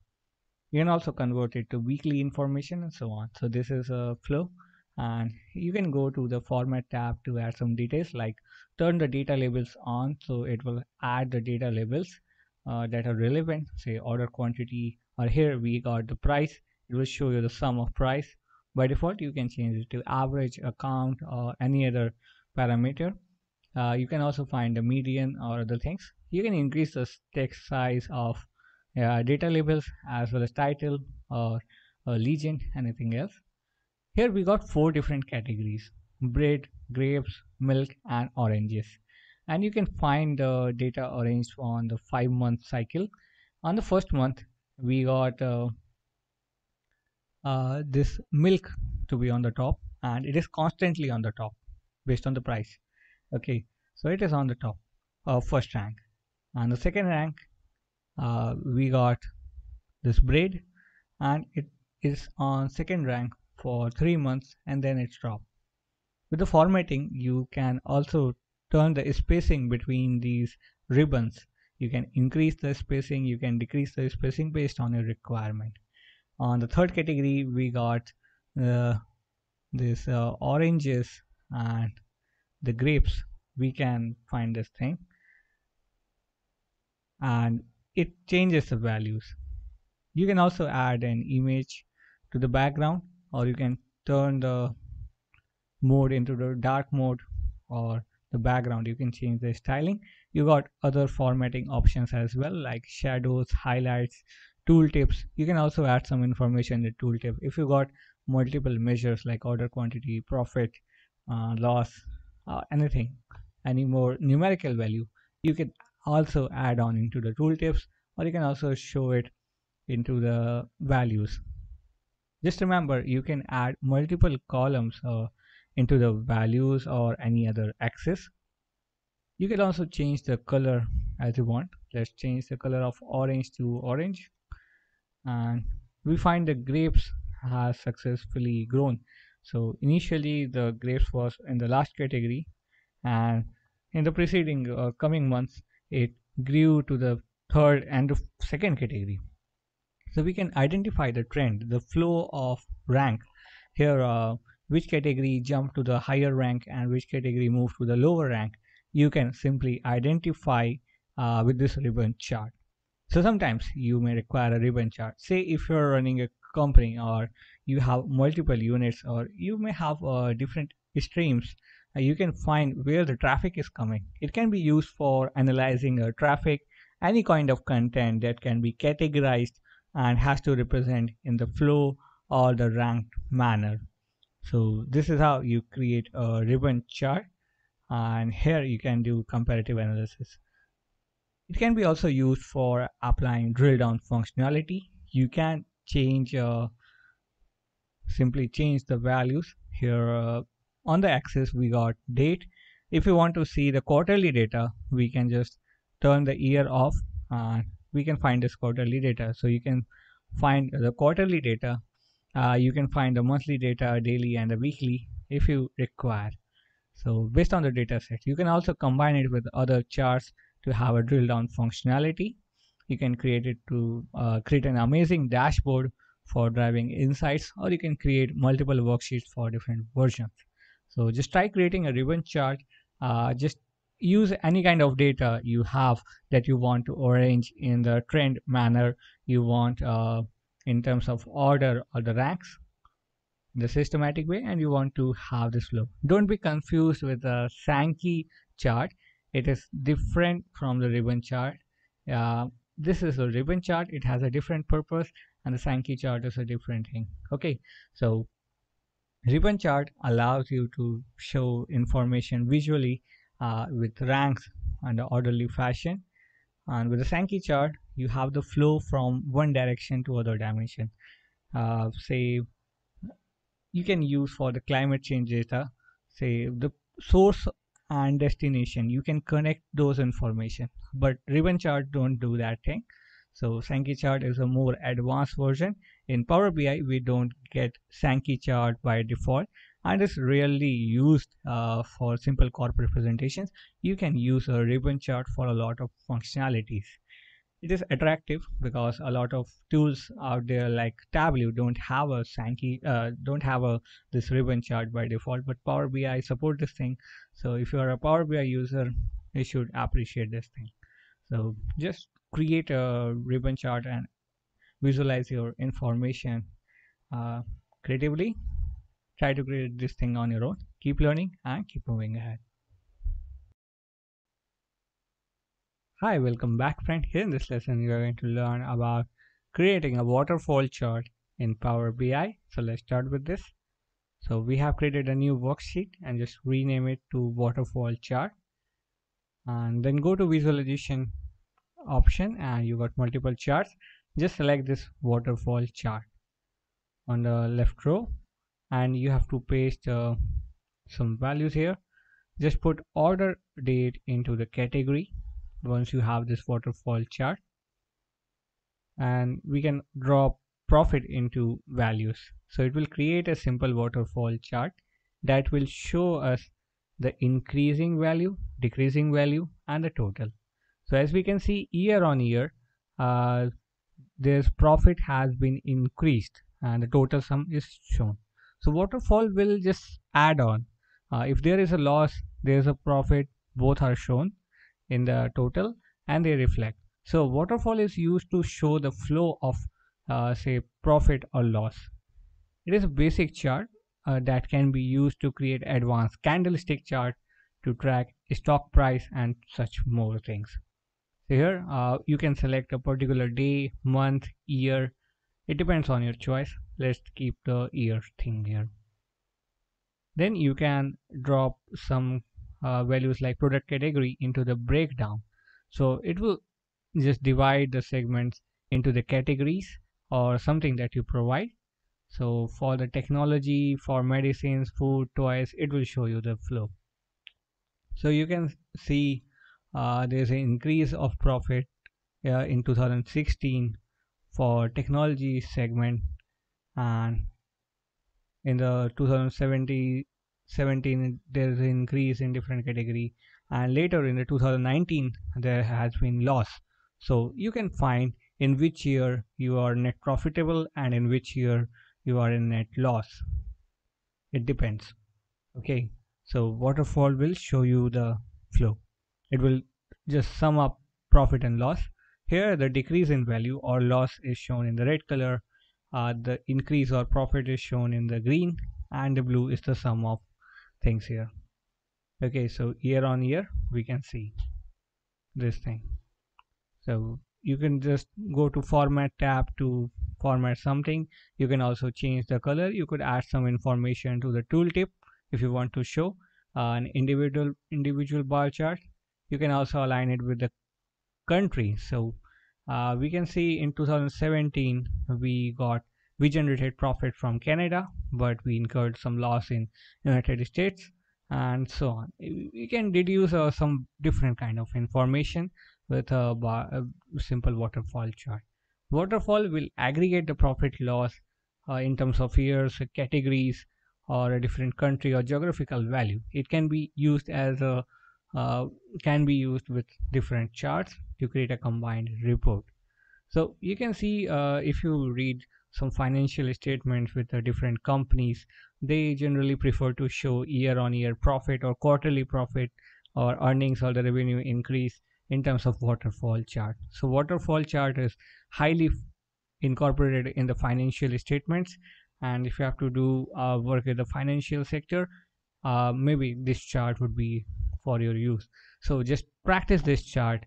You can also convert it to weekly information and so on. So this is a flow. and you can go to the format tab to add some details, like turn the data labels on so it will add the data labels that are relevant, say order quantity, or here we got the price, it will show you the sum of price. By default you can change it to average, account, or any other parameter. You can also find the median or other things. You can increase the text size of data labels as well as title or legend, anything else. Here we got 4 different categories: bread, grapes, milk, and oranges. And you can find the data arranged on the 5-month cycle. On the first month we got this milk to be on the top, and it is constantly on the top based on the price. Okay, so it is on the top of first rank. And the second rank we got this bread, and it is on second rank for 3 months, and then it's dropped. With the formatting you can also turn the spacing between these ribbons. You can increase the spacing, you can decrease the spacing based on your requirement. On the third category we got this oranges and the grapes. We can find this thing and it changes the values. You can also add an image to the background, or you can turn the mode into the dark mode or the background. You can change the styling. You got other formatting options as well, like shadows, highlights, tooltips. You can also add some information in the tooltip if you got multiple measures like order quantity, profit, loss, anything, any more numerical value. You can also add on into the tooltips, or you can also show it into the values. Just remember, you can add multiple columns into the values or any other axis. You can also change the color as you want. Let's change the color of orange to orange, and we find the grapes has successfully grown. So initially the grapes was in the last category, and in the preceding coming months it grew to the third and the second category. So we can identify the trend, the flow of rank here, which category jumped to the higher rank and which category moved to the lower rank. You can simply identify with this ribbon chart. So sometimes you may require a ribbon chart. Say if you're running a company, or you have multiple units, or you may have different streams, you can find where the traffic is coming. It can be used for analyzing traffic, any kind of content that can be categorized and has to represent in the flow or the ranked manner. So this is how you create a ribbon chart, and here you can do comparative analysis. It can be also used for applying drill down functionality. You can change simply change the values here. On the axis we got date. If you want to see the quarterly data, we can just turn the year off and we can find this quarterly data. So you can find the quarterly data, you can find the monthly data, daily, and the weekly if you require. So based on the data set, you can also combine it with other charts to have a drill down functionality. You can create it to create an amazing dashboard for driving insights, or you can create multiple worksheets for different versions. So just try creating a ribbon chart. Just use any kind of data you have that you want to arrange in the trend manner you want, in terms of order or the ranks, the systematic way, and you want to have this flow. Don't be confused with the Sankey chart. It is different from the ribbon chart. This is a ribbon chart. It has a different purpose, and the Sankey chart is a different thing. Okay, so ribbon chart allows you to show information visually with ranks and orderly fashion, and with the Sankey chart you have the flow from one direction to other dimension. Say you can use for the climate change data, say the source and destination, you can connect those information, but ribbon chart don't do that thing. So Sankey chart is a more advanced version. In Power BI we don't get Sankey chart by default, and it's rarely used for simple corporate presentations. You can use a ribbon chart for a lot of functionalities. It is attractive because a lot of tools out there like Tableau don't have this ribbon chart by default, but Power BI support this thing. So if you are a Power BI user, you should appreciate this thing. So just create a ribbon chart and visualize your information creatively. Try to create this thing on your own. Keep learning and keep moving ahead. Hi, welcome back friend. Here in this lesson you are going to learn about creating a waterfall chart in Power BI. So let's start with this. So we have created a new worksheet and just rename it to waterfall chart, and then go to visualization option and you got multiple charts. Just select this waterfall chart on the left row and you have to paste some values here. Just put order date into the category once you have this waterfall chart, and we can drop profit into values. So it will create a simple waterfall chart that will show us the increasing value, decreasing value and the total. So as we can see, year on year this profit has been increased and the total sum is shown. So waterfall will just add on. If there is a loss, there is a profit, both are shown in the total and they reflect. So waterfall is used to show the flow of say profit or loss. It is a basic chart that can be used to create advanced candlestick chart to track stock price and such more things. So here you can select a particular day, month, year. It depends on your choice. Let's keep the year thing here. Then you can drop some values like product category into the breakdown. So it will just divide the segments into the categories or something that you provide. So for the technology, for medicines, food, toys, it will show you the flow. So you can see there's an increase of profit in 2016 for technology segment, and in the 2017 there is an increase in different category, and later in the 2019 there has been loss. So you can find in which year you are net profitable and in which year you are in net loss. It depends. Okay, so waterfall will show you the flow. It will just sum up profit and loss. Here the decrease in value or loss is shown in the red color, the increase or profit is shown in the green, and the blue is the sum of things here. Okay, so year on year we can see this thing. So you can just go to format tab to format something. You can also change the color. You could add some information to the tooltip if you want to show an individual bar chart. You can also align it with the country. So we can see in 2017 we generated profit from Canada, but we incurred some loss in United States and so on. We can deduce some different kind of information with a simple waterfall chart. Waterfall will aggregate the profit loss in terms of years, categories, or a different country or geographical value. It can be used as a with different charts to create a combined report. So you can see if you read some financial statements with the different companies, they generally prefer to show year on year profit or quarterly profit or earnings or the revenue increase in terms of waterfall chart. So waterfall chart is highly incorporated in the financial statements, and if you have to do work in the financial sector, maybe this chart would be for your use. So just practice this chart,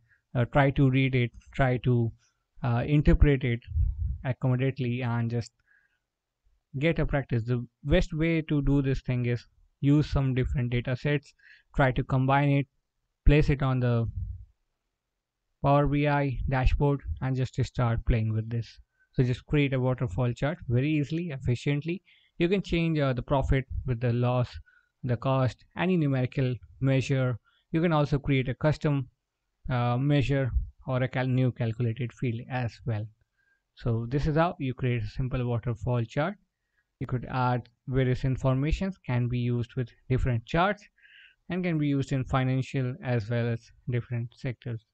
try to read it, try to interpret it accurately, and just get a practice. The best way to do this thing is use some different data sets, try to combine it, place it on the Power BI dashboard, and just start playing with this. So just create a waterfall chart very easily, efficiently. You can change the profit with the loss, the cost, any numerical measure. You can also create a custom measure or a new calculated field as well. So this is how you create a simple waterfall chart. You could add various informations, can be used with different charts and can be used in financial as well as different sectors.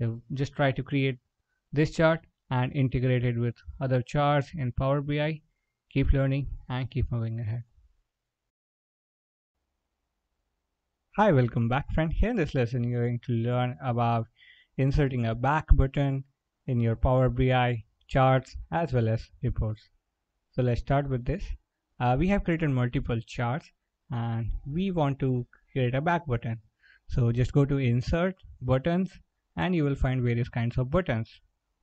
So just try to create this chart and integrate it with other charts in Power BI. Keep learning and keep moving ahead. Hi, welcome back, friend. Here in this lesson, you're going to learn about inserting a back button in your Power BI charts as well as reports. So let's start with this. We have created multiple charts and we want to create a back button. So just go to Insert, Buttons, and you will find various kinds of buttons.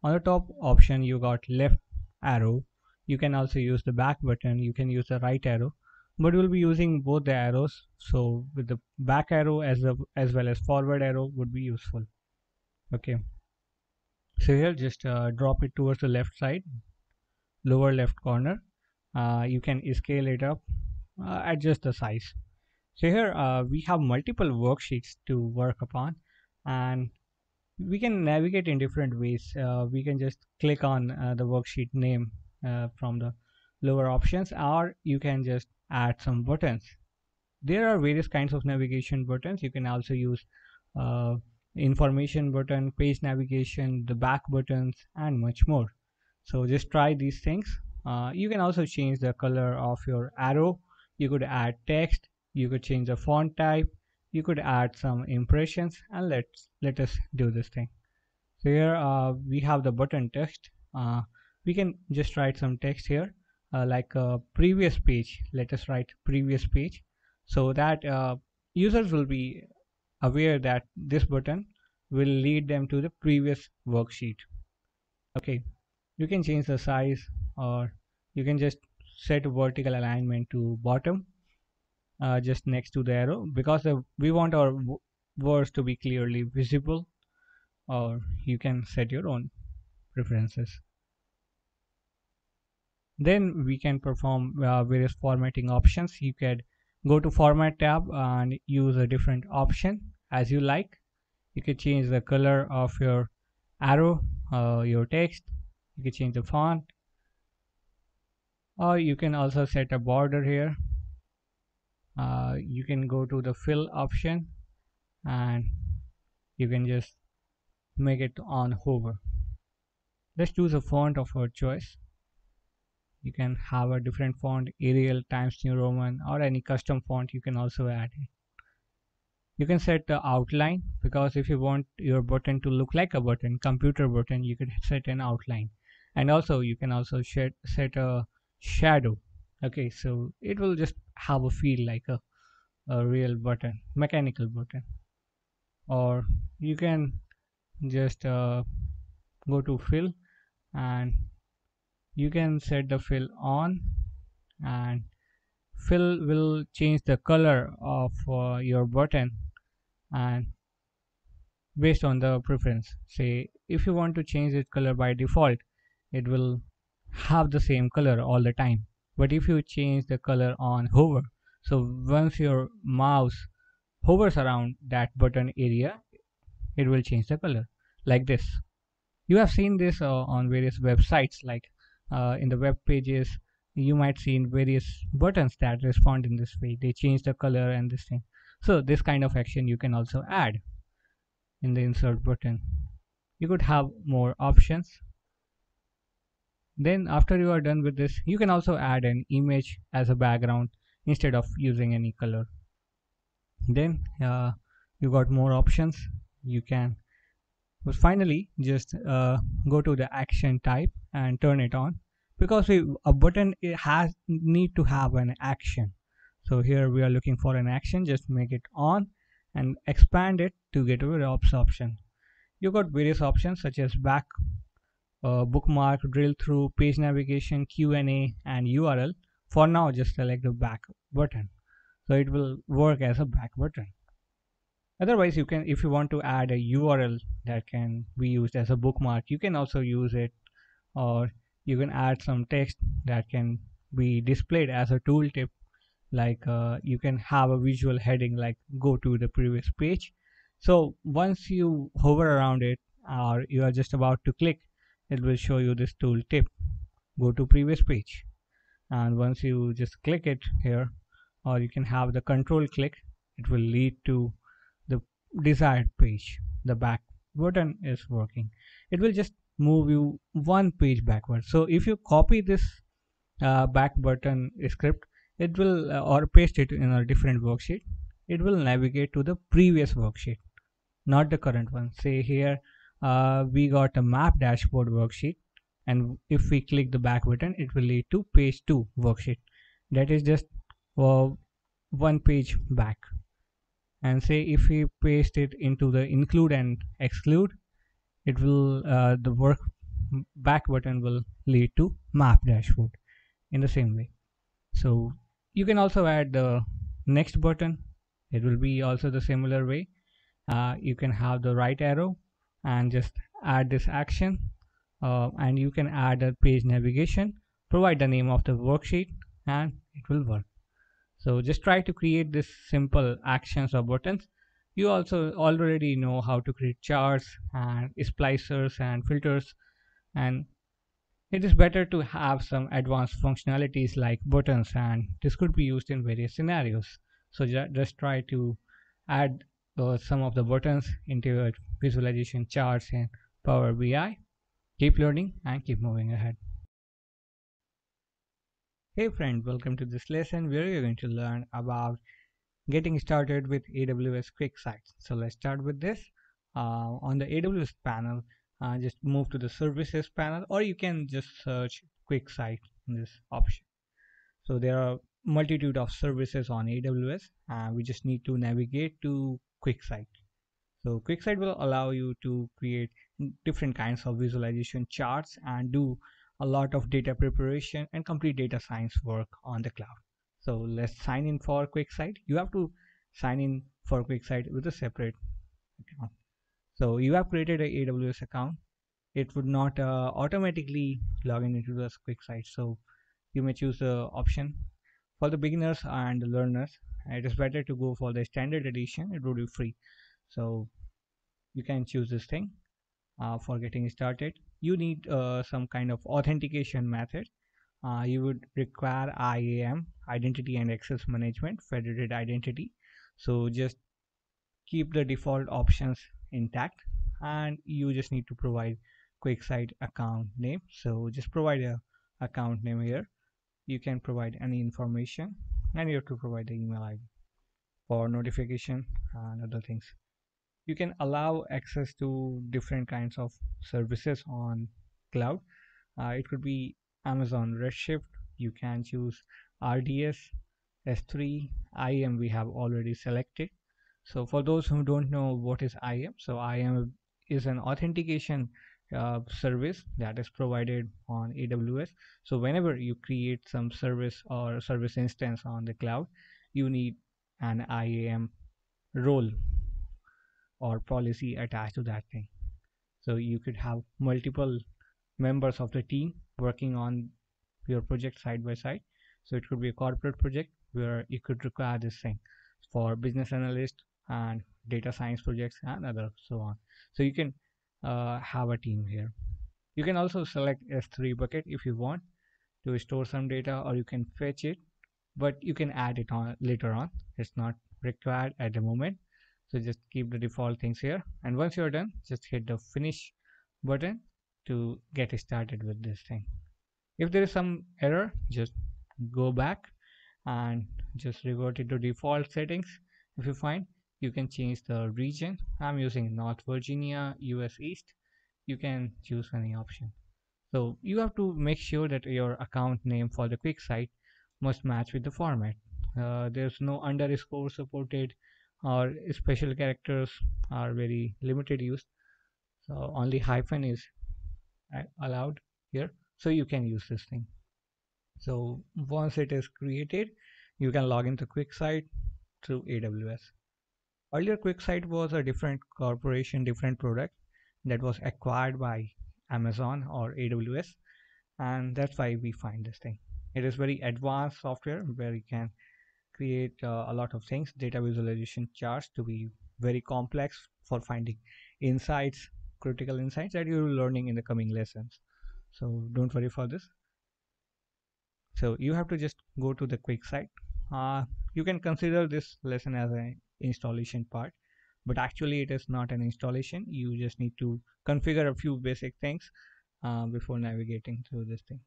On the top option, you got left arrow. You can also use the back button. You can use the right arrow, but we'll be using both the arrows. So with the back arrow as well as forward arrow would be useful. Okay. So here, just drop it towards the left side, lower left corner. You can scale it up, adjust the size. So here we have multiple worksheets to work upon, and we can navigate in different ways. We can just click on the worksheet name from the lower options, or you can just add some buttons. There are various kinds of navigation buttons. You can also use information button, page navigation, the back buttons, and much more. So just try these things. You can also change the color of your arrow. You could add text. You could change the font type. You could add some impressions, and let us do this thing. So here we have the button text. We can just write some text here, like previous page. Let us write previous page, so that users will be aware that this button will lead them to the previous worksheet. Okay, you can change the size, or you can just set vertical alignment to bottom. Just next to the arrow, because we want our words to be clearly visible, or you can set your own preferences. Then we can perform various formatting options. You can go to Format tab and use a different option as you like. You can change the color of your arrow, your text. You can change the font, or you can also set a border here. You can go to the fill option and you can just make it on hover. Let's choose a font of our choice. You can have a different font, Arial, Times New Roman, or any custom font. You can also add it. You can set the outline, because if you want your button to look like a button, computer button, you can set an outline. And also you can also set a shadow. Okay, so it will just have a feel like a real button, mechanical button. Or you can just go to fill and you can set the fill on, and fill will change the color of your button and based on the preference. Say if you want to change its color by default, it will have the same color all the time. But if you change the color on hover, so once your mouse hovers around that button area, it will change the color like this. You have seen this on various websites, like in the web pages. You might see various buttons that respond in this way. They change the color and this thing. So this kind of action you can also add in the insert button. You could have more options. Then after you are done with this, you can also add an image as a background instead of using any color. Then you got more options. You can finally just go to the action type and turn it on, because a button needs to have an action. So here we are looking for an action. Just make it on and expand it to get rid of the option. You got various options such as back, bookmark, drill through, page navigation, Q&A, and URL. For now, just select the back button, so it will work as a back button. Otherwise, you can, if you want to add a URL that can be used as a bookmark, you can also use it, or you can add some text that can be displayed as a tooltip. Like you can have a visual heading like "Go to the previous page." So once you hover around it, or you are just about to click, it will show you this tooltip, "Go to previous page," and once you just click it here, or you can have the control click, it will lead to the desired page. The back button is working. It will just move you one page backward. So if you copy this back button script, it will or paste it in a different worksheet, it will navigate to the previous worksheet, not the current one. Say here we got a map dashboard worksheet, and if we click the back button, it will lead to page 2 worksheet. That is just one page back. And say if we paste it into the include and exclude, it will the work back button will lead to map dashboard in the same way. So you can also add the next button. It will be also the similar way. You can have the right arrow and just add this action, and you can add a page navigation, provide the name of the worksheet, and it will work. So just try to create this simple actions or buttons. You also already know how to create charts and splicers and filters, and it is better to have some advanced functionalities like buttons, and this could be used in various scenarios. So just try to add some of the buttons into your visualization charts in Power BI. Keep learning and keep moving ahead. Hey friend, welcome to this lesson where you're going to learn about getting started with AWS QuickSight. So let's start with this. On the AWS panel, just move to the services panel, or you can just search QuickSight in this option. So there are multitude of services on AWS, and we just need to navigate to QuickSight. So QuickSight will allow you to create different kinds of visualization charts and do a lot of data preparation and complete data science work on the cloud. So let's sign in for QuickSight. You have to sign in for QuickSight with a separate account. So you have created an AWS account. It would not automatically log in into the QuickSight. So you may choose the option for the beginners and the learners. It is better to go for the standard edition. It would be free. So you can choose this thing. For getting started, you need some kind of authentication method. You would require IAM, identity and access management, federated identity. So just keep the default options intact, and you just need to provide QuickSight account name. So just provide a account name here. You can provide any information, and you have to provide the email ID for notification and other things. You can allow access to different kinds of services on cloud. It could be Amazon Redshift. You can choose RDS, S3, IAM we have already selected. So for those who don't know what is IAM, so IAM is an authentication service that is provided on AWS. So whenever you create some service or service instance on the cloud, you need an IAM role or policy attached to that thing. So you could have multiple members of the team working on your project side by side. So it could be a corporate project where you could require this thing for business analysts and data science projects and other so on. So you can have a team here. You can also select S3 bucket if you want to store some data, or you can fetch it, but you can add it on later on. It's not required at the moment. So just keep the default things here, and once you're done, just hit the finish button to get started with this thing. If there is some error, just go back and just revert it to default settings. If you find, you can change the region. I'm using North Virginia, US East. You can choose any option. So you have to make sure that your account name for the QuickSight must match with the format. There's no underscore supported, or special characters are very limited used. So only hyphen is allowed here. So you can use this thing. So once it is created, you can log into QuickSight through AWS. Earlier, QuickSight was a different corporation, different product that was acquired by Amazon or AWS, and that's why we find this thing. It is very advanced software where you can create a lot of things, data visualization charts to be very complex for finding insights, critical insights that you're learning in the coming lessons. So don't worry for this. So you have to just go to the QuickSight. You can consider this lesson as an installation part, but actually it is not an installation. You just need to configure a few basic things before navigating through this thing.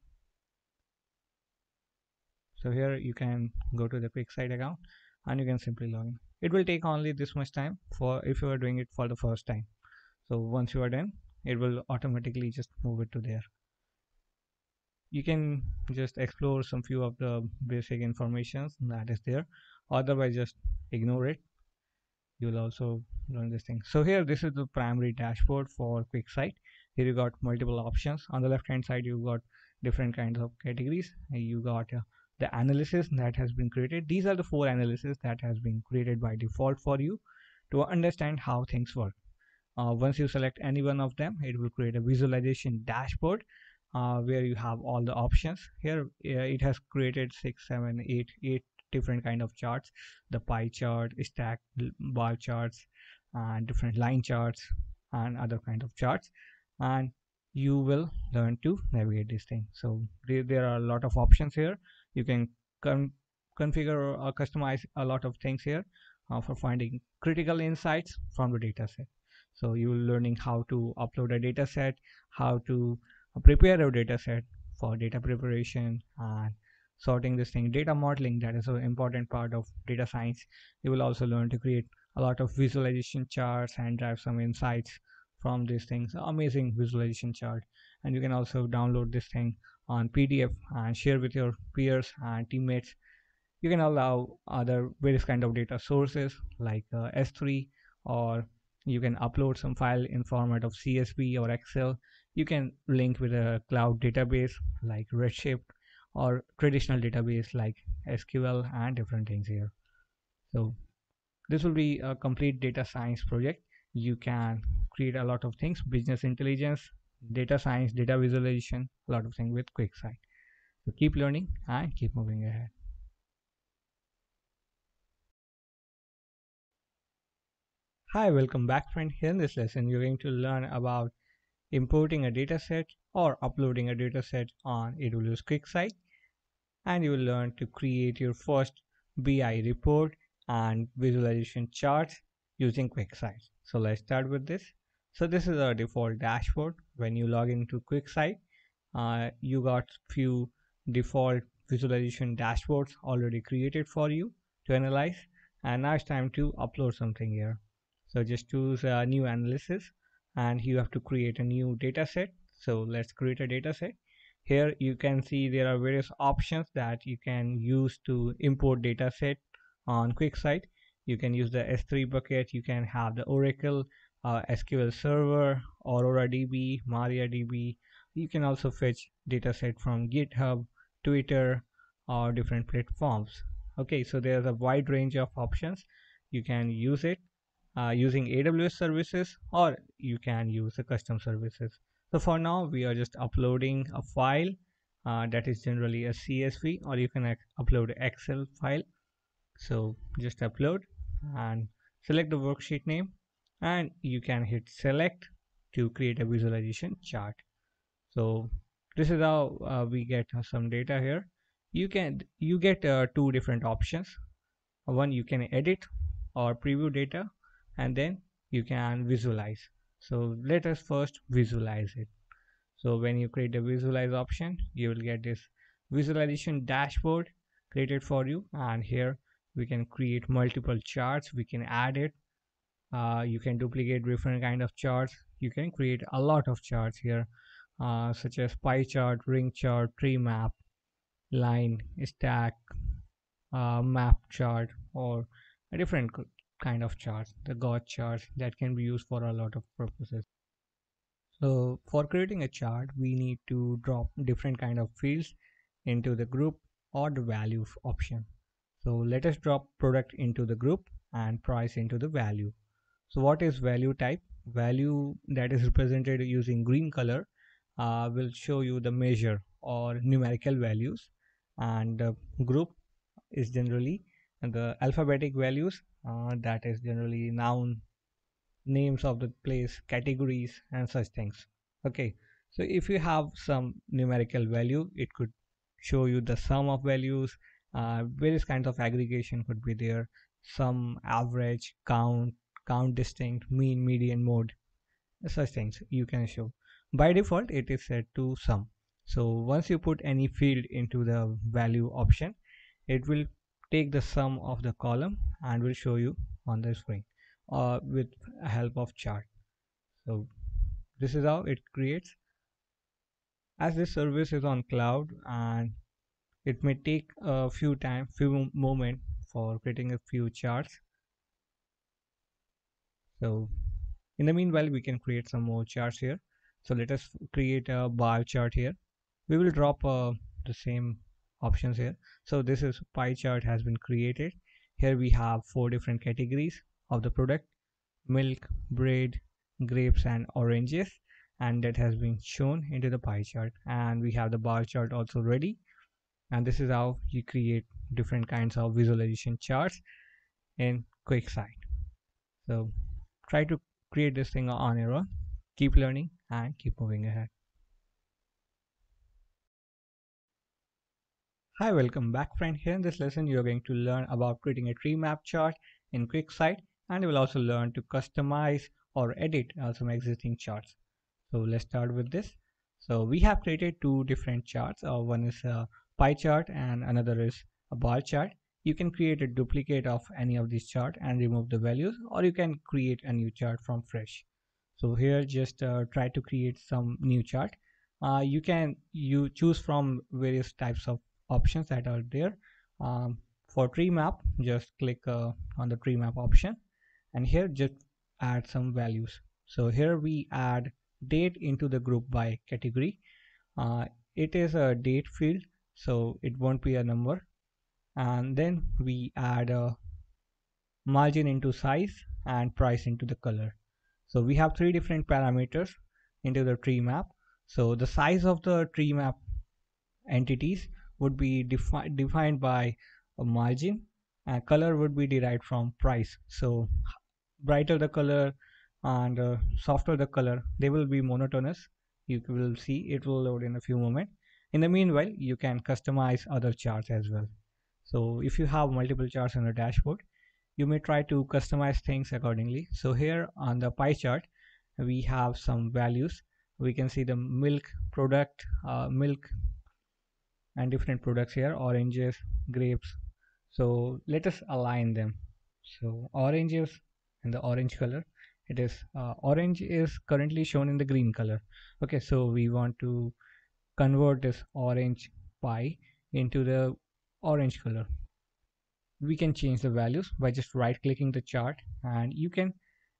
So here you can go to the QuickSight account and you can simply log in. It will take only this much time for if you are doing it for the first time. So once you are done, it will automatically just move it to there. You can just explore some few of the basic informations that is there, otherwise just ignore it. You will also learn this thing. So here this is the primary dashboard for QuickSight. Here you got multiple options. On the left hand side you got different kinds of categories. You got the analysis that has been created. These are the four analyses that has been created by default for you to understand how things work. Once you select any one of them, it will create a visualization dashboard where you have all the options. Here it has created 8 different kind of charts: the pie chart, stack bar charts, and different line charts and other kind of charts, and you will learn to navigate this thing. So there are a lot of options here. You can configure or customize a lot of things here for finding critical insights from the data set. So you will learning how to upload a data set, how to prepare a data set for data preparation and sorting this thing, data modeling, that is an important part of data science. You will also learn to create a lot of visualization charts and drive some insights from these things. Amazing visualization chart, and you can also download this thing on PDF and share with your peers and teammates. You can allow other various kind of data sources like S3, or you can upload some file in format of CSV or Excel. You can link with a cloud database like Redshift or traditional database like SQL and different things here. So this will be a complete data science project. You can create a lot of things: business intelligence, data science, data visualization, a lot of things with QuickSight. So keep learning and keep moving ahead. Hi, welcome back friend. Here in this lesson you're going to learn about importing a dataset or uploading a dataset on AWS QuickSight, and you will learn to create your first BI report and visualization charts using QuickSight. So let's start with this. So this is our default dashboard. When you log into QuickSight, you got few default visualization dashboards already created for you to analyze, and now it's time to upload something here. So just choose a new analysis and you have to create a new data set. So let's create a data set. Here you can see there are various options that you can use to import data set on QuickSight. You can use the S3 bucket, you can have the Oracle, SQL Server, Aurora DB, MariaDB. You can also fetch dataset from GitHub, Twitter, or different platforms. Okay, so there's a wide range of options. You can use it using AWS services, or you can use the custom services. So for now, we are just uploading a file that is generally a CSV, or you can upload Excel file. So just upload and select the worksheet name, and you can hit select to create a visualization chart. So this is how we get some data here. You get two different options. One, you can edit or preview data, and then you can visualize. So let us first visualize it. So when you create the visualize option, you will get this visualization dashboard created for you, and here we can create multiple charts. We can add it. You can duplicate different kind of charts. You can create a lot of charts here, such as pie chart, ring chart, tree map, line, stack, map chart, or a different kind of charts, the GOT charts, that can be used for a lot of purposes. So for creating a chart, we need to drop different kind of fields into the group or the value option. So let us drop product into the group and price into the value. So what is value type? Value that is represented using green color will show you the measure or numerical values, and the group is generally the alphabetic values, that is generally noun, names of the place, categories and such things. Okay, so if you have some numerical value, it could show you the sum of values. Various kinds of aggregation could be there: sum, average, count, count, distinct, mean, median, mode, such things you can show. By default it is set to sum. So once you put any field into the value option, it will take the sum of the column and will show you on the screen or with help of chart. So this is how it creates. As this service is on cloud and it may take a few moments for creating a few charts. So in the meanwhile we can create some more charts here. So let us create a bar chart here. We will drop the same options here. So this is pie chart has been created. Here we have 4 different categories of the product: milk, bread, grapes and oranges, and that has been shown into the pie chart. And we have the bar chart also ready. And this is how you create different kinds of visualization charts in QuickSight. So try to create this thing on your own. Keep learning and keep moving ahead. Hi, welcome back friend. Here in this lesson you are going to learn about creating a tree map chart in QuickSight, and you will also learn to customize or edit some existing charts. So let's start with this. So we have created 2 different charts. One is a pie chart and another is a bar chart. You can create a duplicate of any of these charts and remove the values, or you can create a new chart from fresh. So here just try to create some new chart. You choose from various types of options that are there. For tree map, just click on the tree map option and here just add some values. So here we add date into the group by category. It is a date field, so it won't be a number. And then we add a margin into size and price into the color. So we have 3 different parameters into the tree map. So the size of the tree map entities would be defined by a margin, and color would be derived from price. So brighter the color and softer the color, they will be monotonous. You will see it will load in a few moments. In the meanwhile, you can customize other charts as well. So if you have multiple charts on your dashboard, you may try to customize things accordingly. So here on the pie chart, we have some values. We can see the milk product, milk and different products here, oranges, grapes. So let us align them. So oranges in the orange color, it is orange is currently shown in the green color. Okay, so we want to convert this orange pie into the orange color. We can change the values by just right clicking the chart, and you can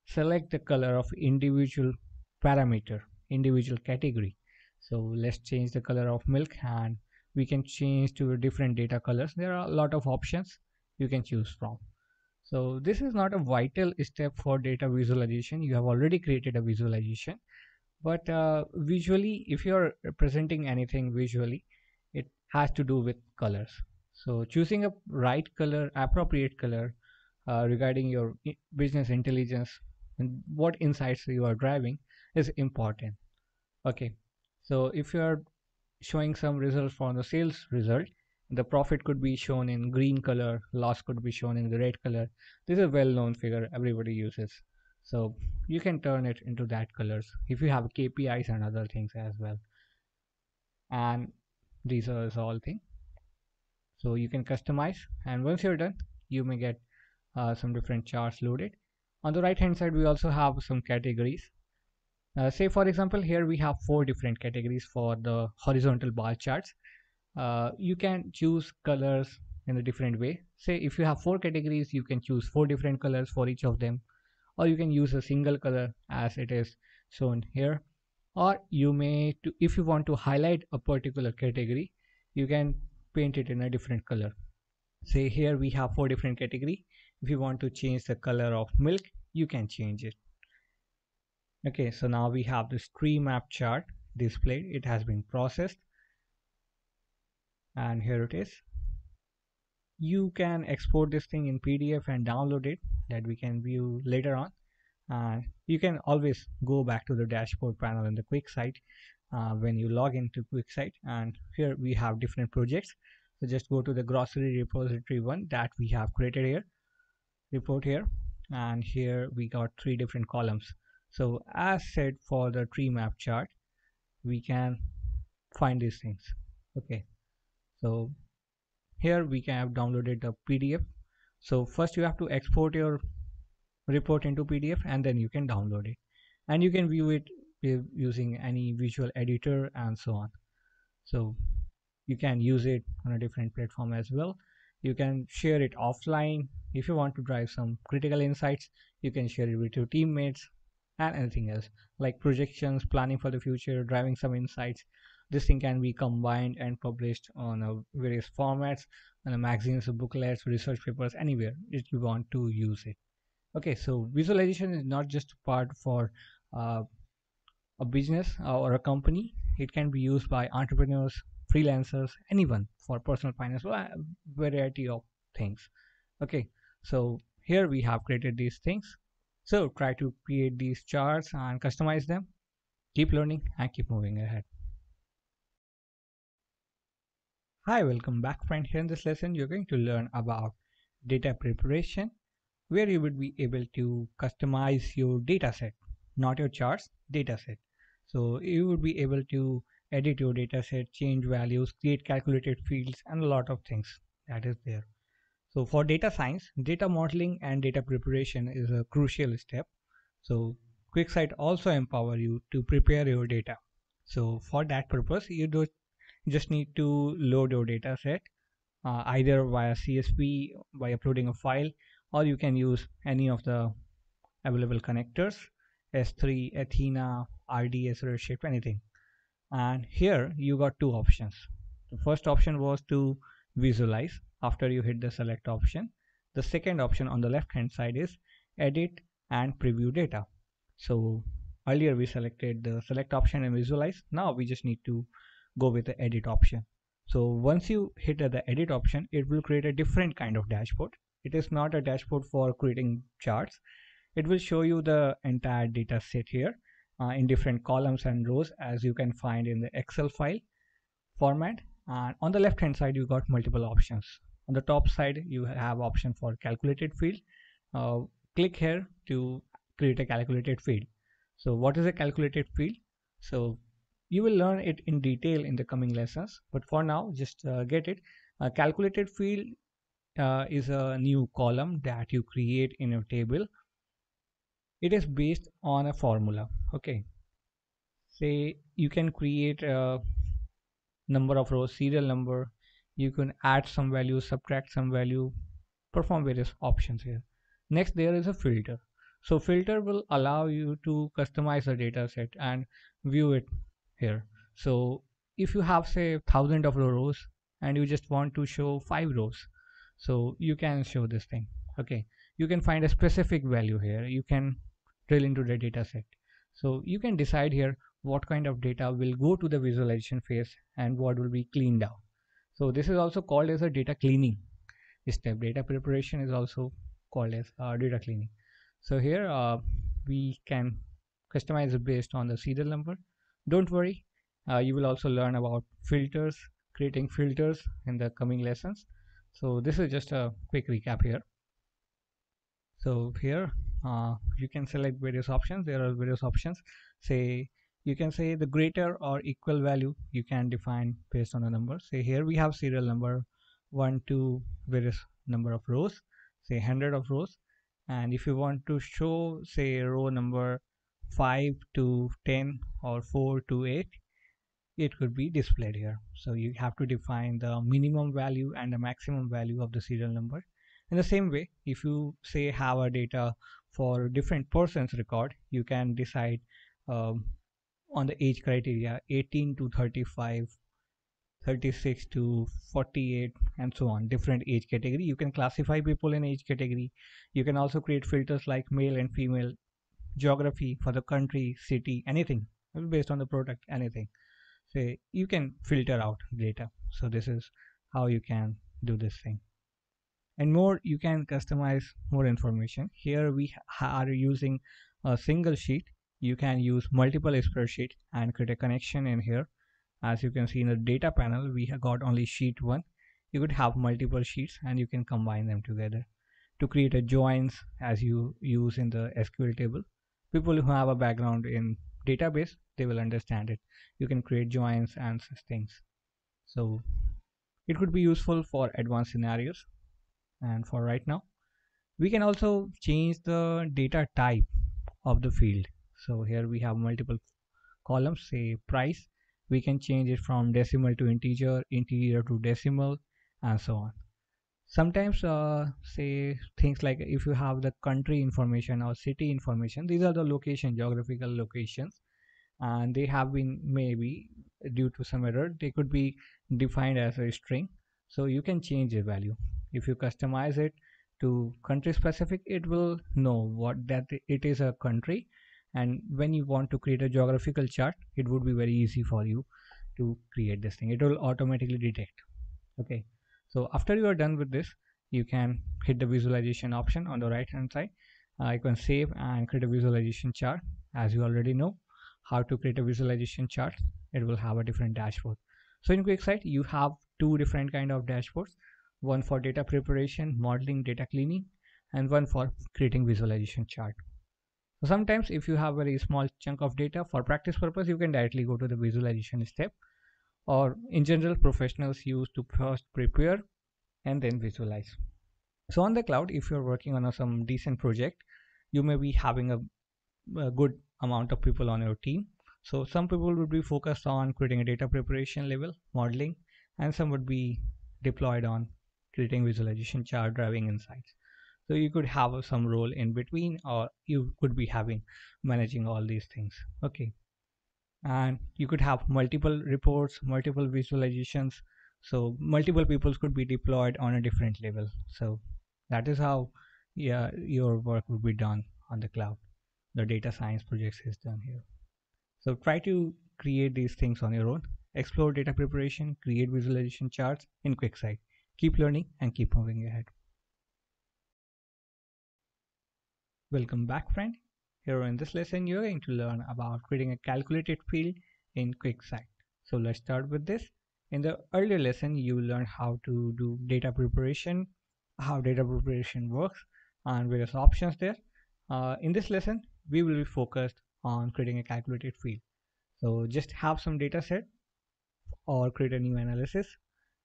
select the color of individual parameter, individual category. So let's change the color of milk, and we can change to different data colors. There are a lot of options you can choose from. So this is not a vital step for data visualization. You have already created a visualization, but visually, if you're presenting anything visually, it has to do with colors. So choosing a right color, appropriate color regarding your business intelligence and what insights you are driving is important. Okay, so if you are showing some results from the sales result, the profit could be shown in green color, loss could be shown in the red color. This is a well-known figure, everybody uses. So you can turn it into that colors if you have KPIs and other things as well. And these are all things. So you can customize, and once you're done, you may get some different charts loaded. On the right hand side, we also have some categories. Say for example, here we have 4 different categories for the horizontal bar charts. You can choose colors in a different way. Say if you have 4 categories, you can choose 4 different colors for each of them, or you can use a single color as it is shown here. Or you may, if you want to highlight a particular category, you can paint it in a different color. Say here we have 4 different category. If you want to change the color of milk, you can change it. Okay, so now we have this tree map chart displayed. It has been processed, and here it is. You can export this thing in PDF and download it, that we can view later on. And you can always go back to the dashboard panel in the QuickSight when you log into QuickSight, and here we have different projects. So just go to the grocery repository one that we have created here, report here, and here we got three different columns. So as said for the tree map chart, we can find these things. Okay, so here we can have downloaded the PDF. So first you have to export your report into PDF and then you can download it, and you can view it using any visual editor and so on. So you can use it on a different platform as well. You can share it offline. If you want to drive some critical insights, you can share it with your teammates and anything else like projections, planning for the future, driving some insights. This thing can be combined and published on various formats, on magazines, booklets, research papers, anywhere if you want to use it. Okay, so visualization is not just part for a business or a company. It can be used by entrepreneurs, freelancers, anyone, for personal finance, variety of things. Okay, so here we have created these things. So try to create these charts and customize them. Keep learning and keep moving ahead. Hi, welcome back friend. Here in this lesson you're going to learn about data preparation, where you would be able to customize your data set, not your charts, data set. So you would be able to edit your data set, change values, create calculated fields, and a lot of things that is there. So for data science, data modeling and data preparation is a crucial step. So QuickSight also empowers you to prepare your data. So for that purpose, you just need to load your data set either via CSV by uploading a file, or you can use any of the available connectors, S3, Athena, RDS, Redshift, anything. And here you got two options. The first option was to visualize after you hit the select option. The second option on the left hand side is edit and preview data. So earlier we selected the select option and visualize. Now we just need to go with the edit option. So once you hit the edit option, it will create a different kind of dashboard. It is not a dashboard for creating charts. It will show you the entire data set here in different columns and rows, as you can find in the Excel file format. And on the left hand side you got multiple options. On the top side you have option for calculated field. Click here to create a calculated field. So what is a calculated field? So you will learn it in detail in the coming lessons, but for now just get it. A calculated field is a new column that you create in your table. It is based on a formula. Okay, say you can create a number of rows, serial number, you can add some value, subtract some value, perform various options here. Next there is a filter. So filter will allow you to customize the data set and view it here. So if you have say 1000 of rows and you just want to show 5 rows, so you can show this thing. Okay, you can find a specific value here. You can drill into the data set. So you can decide here what kind of data will go to the visualization phase and what will be cleaned out. So this is also called as a data cleaning step. Data preparation is also called as data cleaning. So here we can customize it based on the serial number. Don't worry, you will also learn about filters, creating filters in the coming lessons. So this is just a quick recap here. So here you can select various options. There are various options. Say you can say the greater or equal value you can define based on a number. Say here we have serial number 1 to various number of rows, say 100 of rows. And if you want to show say row number 5 to 10 or 4 to 8, it could be displayed here. So you have to define the minimum value and the maximum value of the serial number. In the same way, if you say have a data for different person's record, you can decide on the age criteria 18 to 35, 36 to 48, and so on. Different age category. You can classify people in age category. You can also create filters like male and female, geography for the country, city, anything based on the product, anything. Say you can filter out data. So this is how you can do this thing. And more, you can customize more information. Here we are using a single sheet. You can use multiple spreadsheet and create a connection in here. As you can see in the data panel, we have got only sheet 1. You could have multiple sheets and you can combine them together. to create a joins as you use in the SQL table. People who have a background in database, they will understand it. You can create joins and things. So it could be useful for advanced scenarios. And for right now, we can also change the data type of the field. So here we have multiple columns, say price. We can change it from decimal to integer, integer to decimal, and so on. Sometimes say things like if you have the country information or city information, these are the location, geographical locations, and they have been, maybe due to some error, they could be defined as a string. So you can change the value. If you customize it to country specific, it will know what that it is a country. And when you want to create a geographical chart, it would be very easy for you to create this thing. It will automatically detect. Okay. So after you are done with this, you can hit the visualization option on the right hand side. You can save and create a visualization chart. As you already know how to create a visualization chart, it will have a different dashboard. So in QuickSight, you have two different kind of dashboards, one for data preparation, modeling, data cleaning, and one for creating visualization chart. Sometimes if you have a very small chunk of data, for practice purpose, you can directly go to the visualization step, or in general professionals use to first prepare and then visualize. So on the cloud, if you're working on some decent project, you may be having a good amount of people on your team. So some people would be focused on creating a data preparation level, modeling, and some would be deployed on creating visualization chart, driving insights. So you could have some role in between, or you could be managing all these things. Okay. And you could have multiple reports, multiple visualizations. So multiple people could be deployed on a different level. So that is how your work would be done on the cloud. The data science projects is done here. So try to create these things on your own. Explore data preparation, create visualization charts in QuickSight. Keep learning and keep moving ahead. Welcome back, friend. Here in this lesson, you're going to learn about creating a calculated field in QuickSight. So let's start with this. In the earlier lesson, you learned how to do data preparation, how data preparation works, and various options there. In this lesson, we will be focused on creating a calculated field. So just have some data set or create a new analysis.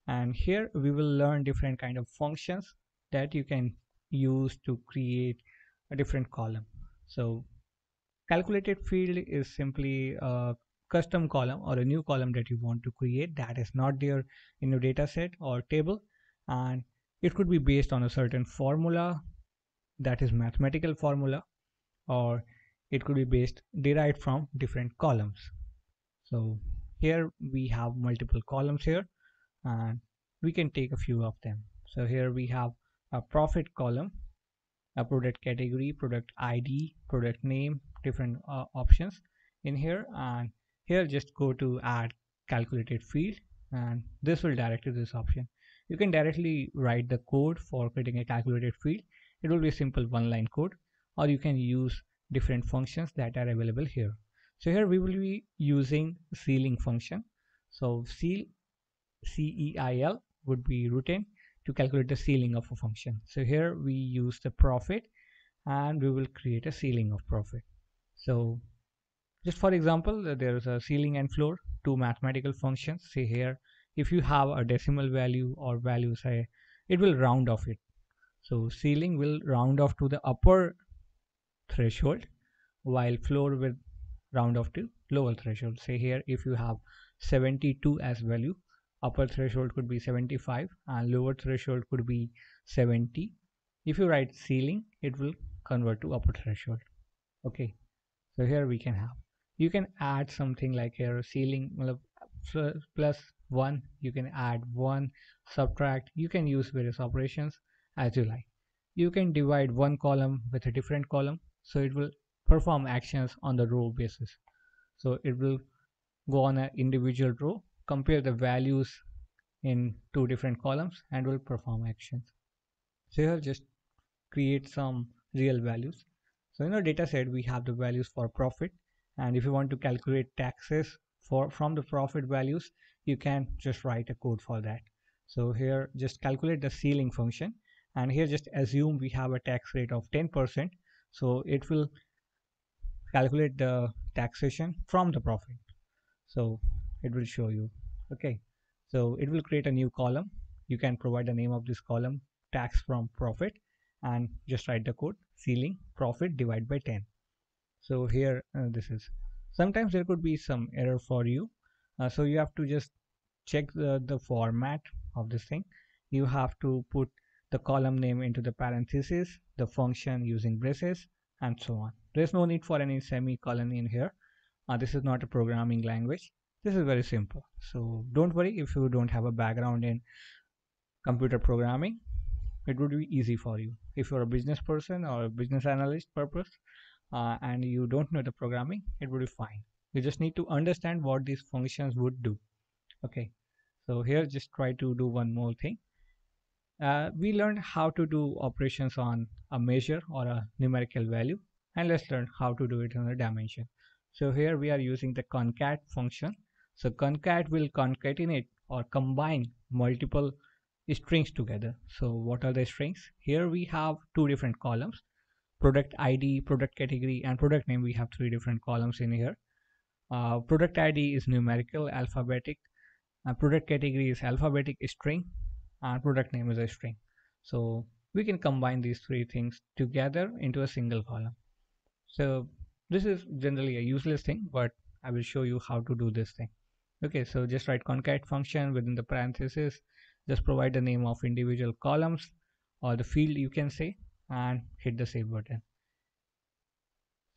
And here we will learn different kind of functions that you can use to create a different column. So calculated field is simply a custom column or a new column that you want to create that is not there in your data set or table, and it could be based on a certain formula, that is mathematical formula, or it could be derived from different columns. So here we have multiple columns here, and we can take a few of them. So here we have a profit column, a product category, product ID, product name, different options in here. And here just go to add calculated field, and this will direct you to this option. You can directly write the code for creating a calculated field. It will be a simple one-line code, or you can use different functions that are available here. So here we will be using sealing function. So seal, C-E-I-L, would be written to calculate the ceiling of a function. So here we use the profit, and we will create a ceiling of profit. So just for example, there is a ceiling and floor, two mathematical functions. Say here, if you have a decimal value or value, say, it will round off it. So ceiling will round off to the upper threshold, while floor will round off to lower threshold. Say here, if you have 72 as value, upper threshold could be 75 and lower threshold could be 70. If you write ceiling, it will convert to upper threshold. Okay, so here we can have, you can add something like here ceiling plus 1, you can add 1, subtract, you can use various operations as you like. You can divide one column with a different column, so it will perform actions on the row basis. So it will go on an individual row, compare the values in two different columns, and will perform actions. So here just create some real values. So in our data set, we have the values for profit, and if you want to calculate taxes from the profit values, you can just write a code for that. So here just calculate the ceiling function, and here just assume we have a tax rate of 10%. So it will calculate the taxation from the profit. So it will show you. Okay, so it will create a new column. You can provide the name of this column, tax from profit, and just write the code, ceiling profit divided by 10. So here this is, sometimes there could be some error for you, so you have to just check the format of this thing. You have to put the column name into the parentheses, the function using braces, and so on. There is no need for any semicolon in here. This is not a programming language. This is very simple. So don't worry if you don't have a background in computer programming. It would be easy for you. If you're a business person or a business analyst purpose, and you don't know the programming, it would be fine. You just need to understand what these functions would do. Okay, so here just try to do one more thing. We learned how to do operations on a measure or a numerical value, and let's learn how to do it on a dimension. So here we are using the concat function. So concat will concatenate or combine multiple strings together. So what are the strings? Here we have two different columns, product ID, product category, and product name. We have three different columns in here. Product ID is numerical, alphabetic, and product category is alphabetic string, and product name is a string. So we can combine these three things together into a single column. So this is generally a useless thing, but I will show you how to do this thing. Okay, so just write concat function within the parentheses. Just provide the name of individual columns or the field, you can say, and hit the save button.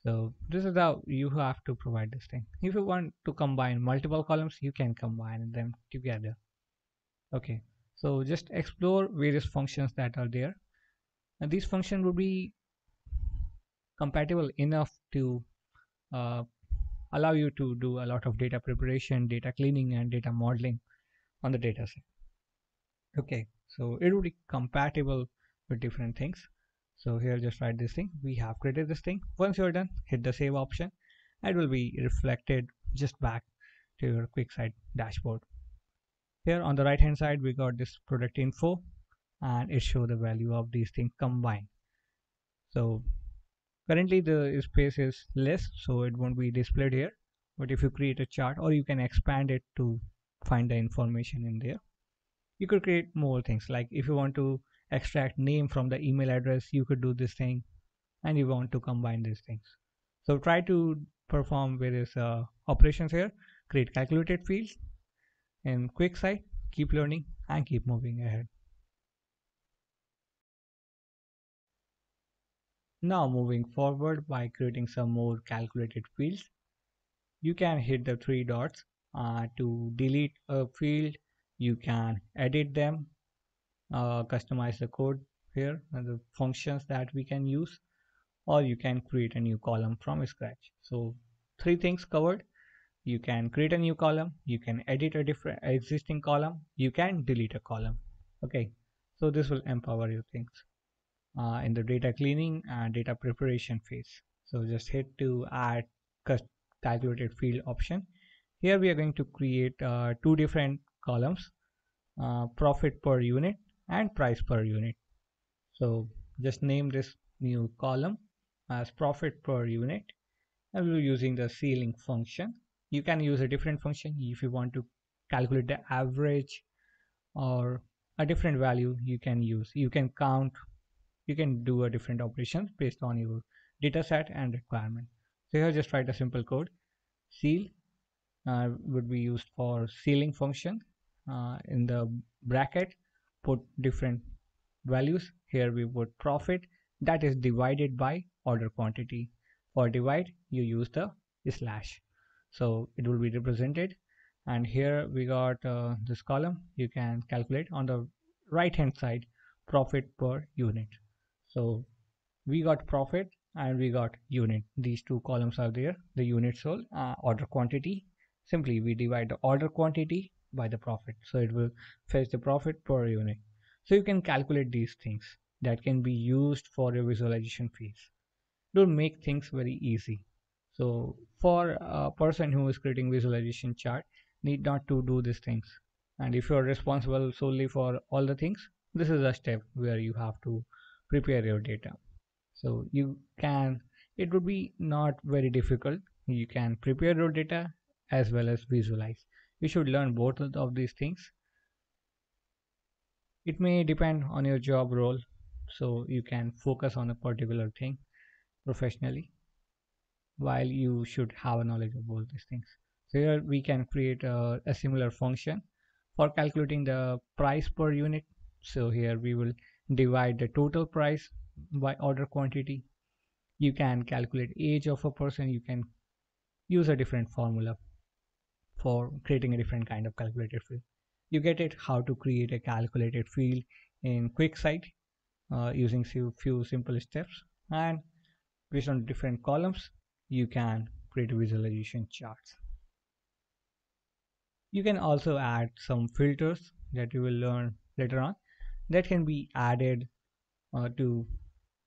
So this is how you have to provide this thing. If you want to combine multiple columns, you can combine them together. Okay, so just explore various functions that are there, and these functions will be compatible enough to allow you to do a lot of data preparation, data cleaning, and data modeling on the data set. Okay, so it will be compatible with different things. So here just write this thing, we have created this thing. Once you're done, hit the save option. It will be reflected just back to your QuickSight dashboard. Here on the right hand side, we got this product info, and it shows the value of these things combined. So currently the space is less, so it won't be displayed here, but if you create a chart, or you can expand it to find the information in there. You could create more things, like if you want to extract name from the email address, you could do this thing, and you want to combine these things. So try to perform various operations here. Create calculated fields in QuickSight. Keep learning and keep moving ahead. Now moving forward by creating some more calculated fields. You can hit the three dots to delete a field. You can edit them, customize the code here and the functions that we can use, or you can create a new column from scratch. So three things covered. You can create a new column, you can edit a different existing column, you can delete a column. Okay, so this will empower your things in the data cleaning and data preparation phase. So just hit to add calculated field option. Here we are going to create two different columns, profit per unit and price per unit. So just name this new column as profit per unit, and we're using the ceiling function. You can use a different function if you want to calculate the average or a different value. You can use, you can count, you can do a different operations based on your data set and requirement. So here just write a simple code. Seal would be used for ceiling function. In the bracket, put different values. Here we put profit, that is divided by order quantity. For divide, you use the slash, so it will be represented. And here we got this column. You can calculate on the right hand side, profit per unit. So we got profit and we got unit. These two columns are there, the unit sold, order quantity. Simply we divide the order quantity by the profit, so it will fetch the profit per unit. So you can calculate these things that can be used for your visualization phase. It will make things very easy. So for a person who is creating visualization chart, need not to do these things. And if you are responsible solely for all the things, this is a step where you have to prepare your data. So you can, it would be not very difficult. You can prepare your data as well as visualize. You should learn both of these things. It may depend on your job role, so you can focus on a particular thing professionally, while you should have a knowledge of both these things. So here we can create a similar function for calculating the price per unit. So here we will divide the total price by order quantity. You can calculate age of a person. You can use a different formula for creating a different kind of calculated field. You get it, how to create a calculated field in QuickSight using few simple steps, and based on different columns you can create visualization charts. You can also add some filters that you will learn later on, that can be added to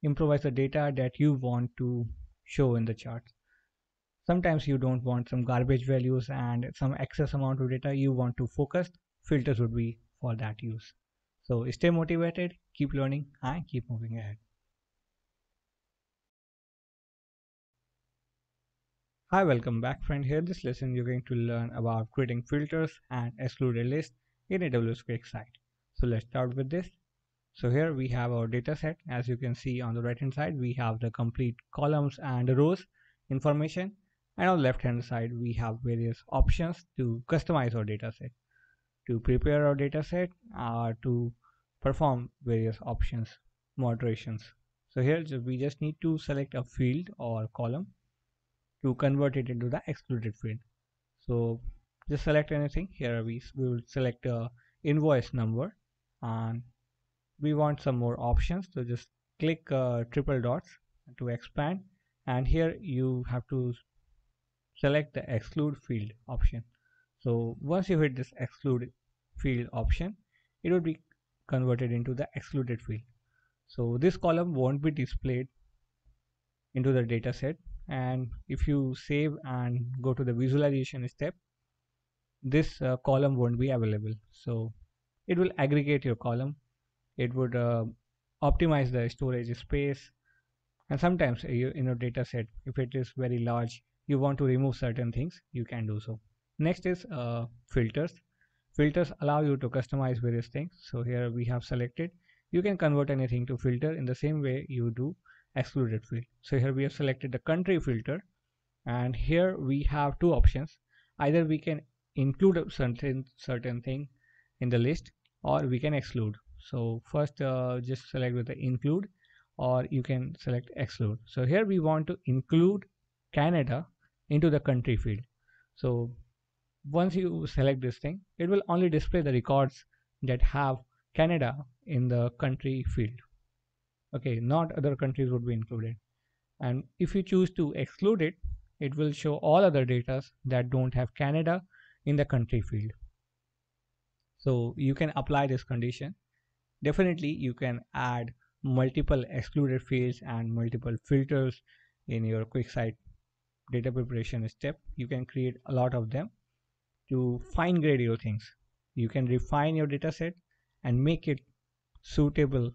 improvise the data that you want to show in the chart. Sometimes you don't want some garbage values and some excess amount of data, you want to focus. Filters would be for that use. So stay motivated, keep learning, and keep moving ahead. Hi, welcome back friend. Here this lesson you're going to learn about creating filters and excluded list in AWS QuickSight. So let's start with this. So here we have our data set. As you can see on the right hand side, we have the complete columns and rows information, and on the left hand side we have various options to customize our data set, to prepare our data set, or to perform various options, moderations. So here we just need to select a field or column to convert it into the excluded field. So just select anything. Here we will select a invoice number, and we want some more options, so just click triple dots to expand, and here you have to select the exclude field option. So once you hit this exclude field option, it will be converted into the excluded field. So this column won't be displayed into the data set, and if you save and go to the visualization step, this column won't be available. So it will aggregate your column, it would optimize the storage space, and sometimes in your data set, if it is very large, you want to remove certain things, you can do so. Next is filters. Filters allow you to customize various things. So here we have selected, you can convert anything to filter in the same way you do excluded field. So here we have selected the country filter, and here we have two options. Either we can include certain thing in the list, or we can exclude. So first just select with the include, or you can select exclude. So here we want to include Canada into the country field. So once you select this thing, it will only display the records that have Canada in the country field. Okay, not other countries would be included. And if you choose to exclude it, it will show all other data that don't have Canada in the country field. So you can apply this condition. Definitely you can add multiple excluded fields and multiple filters in your QuickSight data preparation step. You can create a lot of them to fine grade your things. You can refine your data set and make it suitable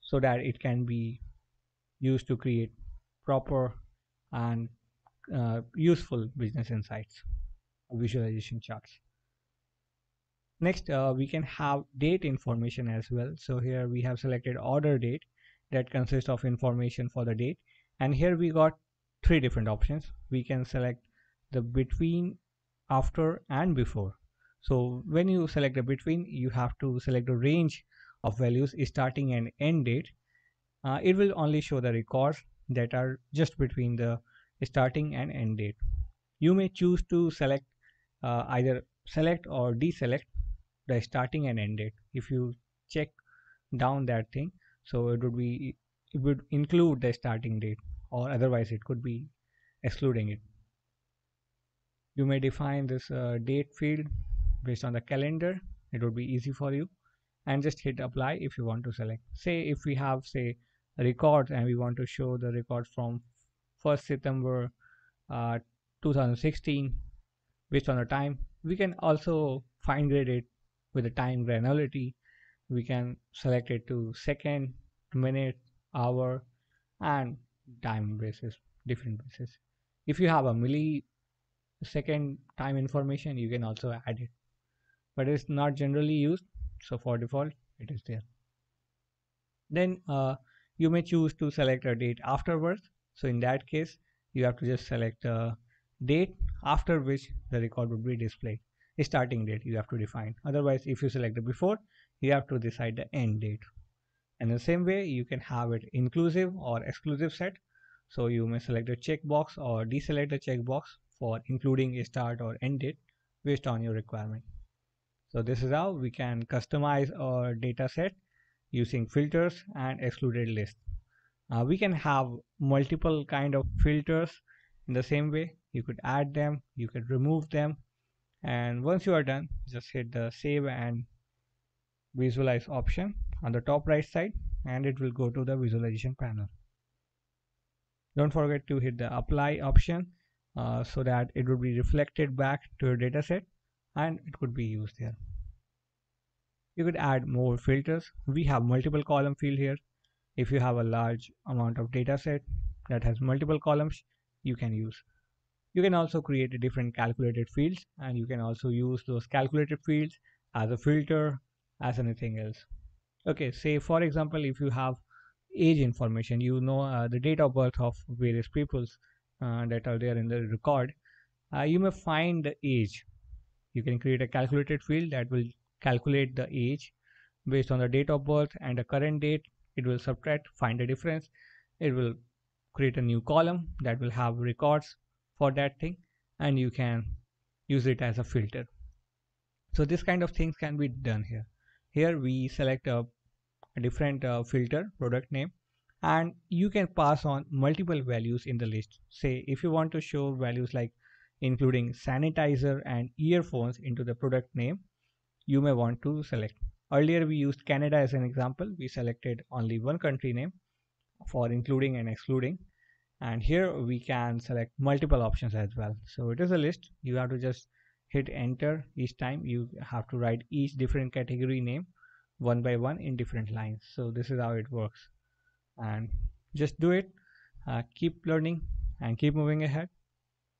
so that it can be used to create proper and useful business insights, visualization charts. Next, we can have date information as well. So here we have selected order date that consists of information for the date, and here we got three different options. We can select the between, after, and before. So when you select the between, you have to select a range of values, starting and end date. It will only show the records that are just between the starting and end date. You may choose to select either select or deselect the starting and end date. If you check down that thing, so it would include the starting date, or otherwise it could be excluding it. You may define this date field based on the calendar. It would be easy for you, and just hit apply if you want to select. Say if we have say records, and we want to show the record from 1st September 2016 based on the time, we can also fine grade it with the time granularity we can select it to second, minute, hour, and time basis, different basis. If you have a millisecond time information, you can also add it, but it's not generally used, so for default it is there. Then you may choose to select a date afterwards, so in that case you have to just select a date after which the record would be displayed. A starting date you have to define, otherwise if you select it before, you have to decide the end date. And the same way you can have it inclusive or exclusive set, so you may select a checkbox or deselect a checkbox for including a start or end date based on your requirement. So this is how we can customize our data set using filters and excluded list. We can have multiple kind of filters in the same way. You could add them, you could remove them, and once you are done, just hit the save and visualize option on the top right side, and it will go to the visualization panel. Don't forget to hit the apply option so that it would be reflected back to your dataset and it could be used there. You could add more filters. We have multiple column field here. If you have a large amount of data set that has multiple columns, you can use. You can also create a different calculated fields, and you can also use those calculated fields as a filter, as anything else. Okay, say for example, if you have age information, you know the date of birth of various peoples that are there in the record, you may find the age. You can create a calculated field that will calculate the age based on the date of birth and the current date. It will subtract, find the difference. It will create a new column that will have records for that thing, and you can use it as a filter. So this kind of things can be done here. Here we select a different filter product name, and you can pass on multiple values in the list. Say if you want to show values like including sanitizer and earphones into the product name, you may want to select. Earlier we used Canada as an example. We selected only one country name for including and excluding, and here we can select multiple options as well. So it is a list. You have to just hit enter each time. You have to write each different category name one by one in different lines. So this is how it works, and just do it. Keep learning and keep moving ahead.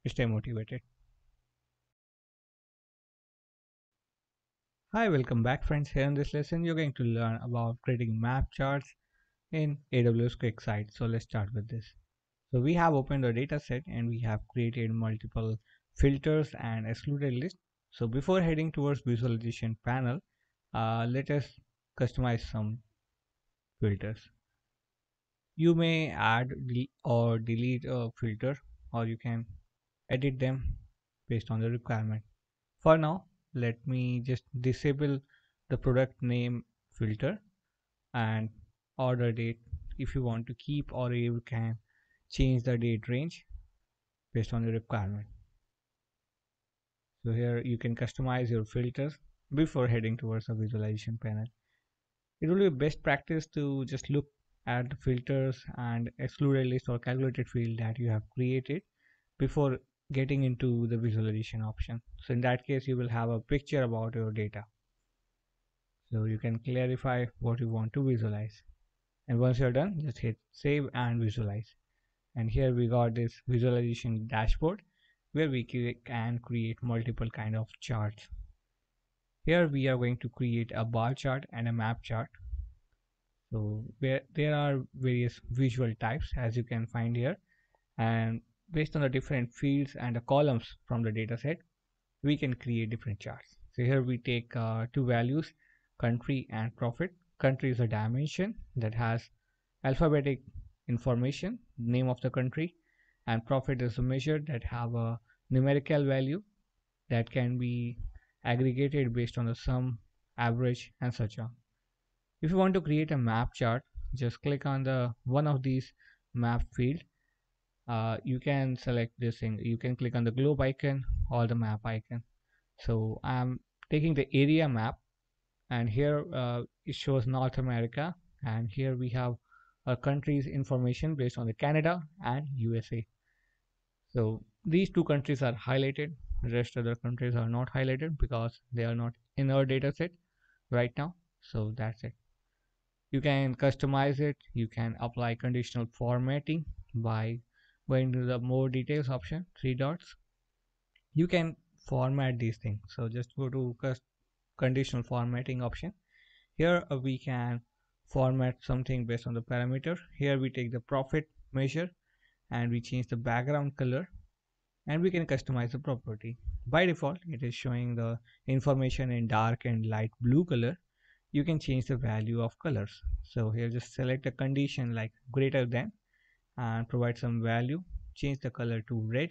Stay motivated. Hi, welcome back friends. Here in this lesson you're going to learn about creating map charts in AWS QuickSight. So let's start with this. So we have opened our data set and we have created multiple filters and excluded list. So before heading towards visualization panel, let us customize some filters. You may add or delete a filter, or you can edit them based on the requirement. For now, let me just disable the product name filter and order date. If you want to keep, or you can change the date range based on the requirement. So here you can customize your filters before heading towards the visualization panel. It will be best practice to just look at the filters and excluded list or calculated field that you have created before getting into the visualization option. So in that case you will have a picture about your data, so you can clarify what you want to visualize. And once you're done, just hit save and visualize, and here we got this visualization dashboard where we can create multiple kind of charts. Here we are going to create a bar chart and a map chart. So there are various visual types as you can find here, and based on the different fields and the columns from the data set, we can create different charts. So here we take two values, country and profit. Country is a dimension that has alphabetic information, name of the country, and profit is a measure that have a numerical value that can be aggregated based on the sum, average, and such on. If you want to create a map chart, just click on the one of these map field. You can select this thing. You can click on the globe icon or the map icon. So I'm taking the area map, and here it shows North America, and here we have our countries information based on the Canada and USA. So these two countries are highlighted, rest of the countries are not highlighted because they are not in our data set right now. So that's it. You can customize it. You can apply conditional formatting by going to the more details option, 3 dots. You can format these things. So just go to conditional formatting option. Here we can format something based on the parameter. Here we take the profit measure and we change the background color, and we can customize the property. By default, it is showing the information in dark and light blue color. You can change the value of colors. So here just select a condition like greater than and provide some value, change the color to red,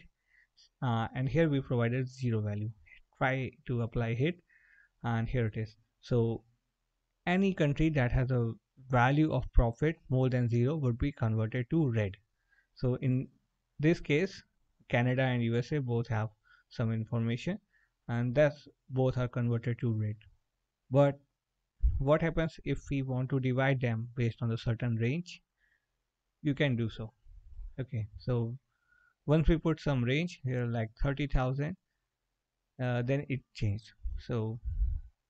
and here we provided 0 value. Try to apply hit, and here it is. So any country that has a value of profit more than 0 would be converted to red. So in this case, Canada and USA both have some information, and thus both are converted to red. But what happens if we want to divide them based on a certain range? You can do so. Okay, so once we put some range here like 30,000, then it changed. So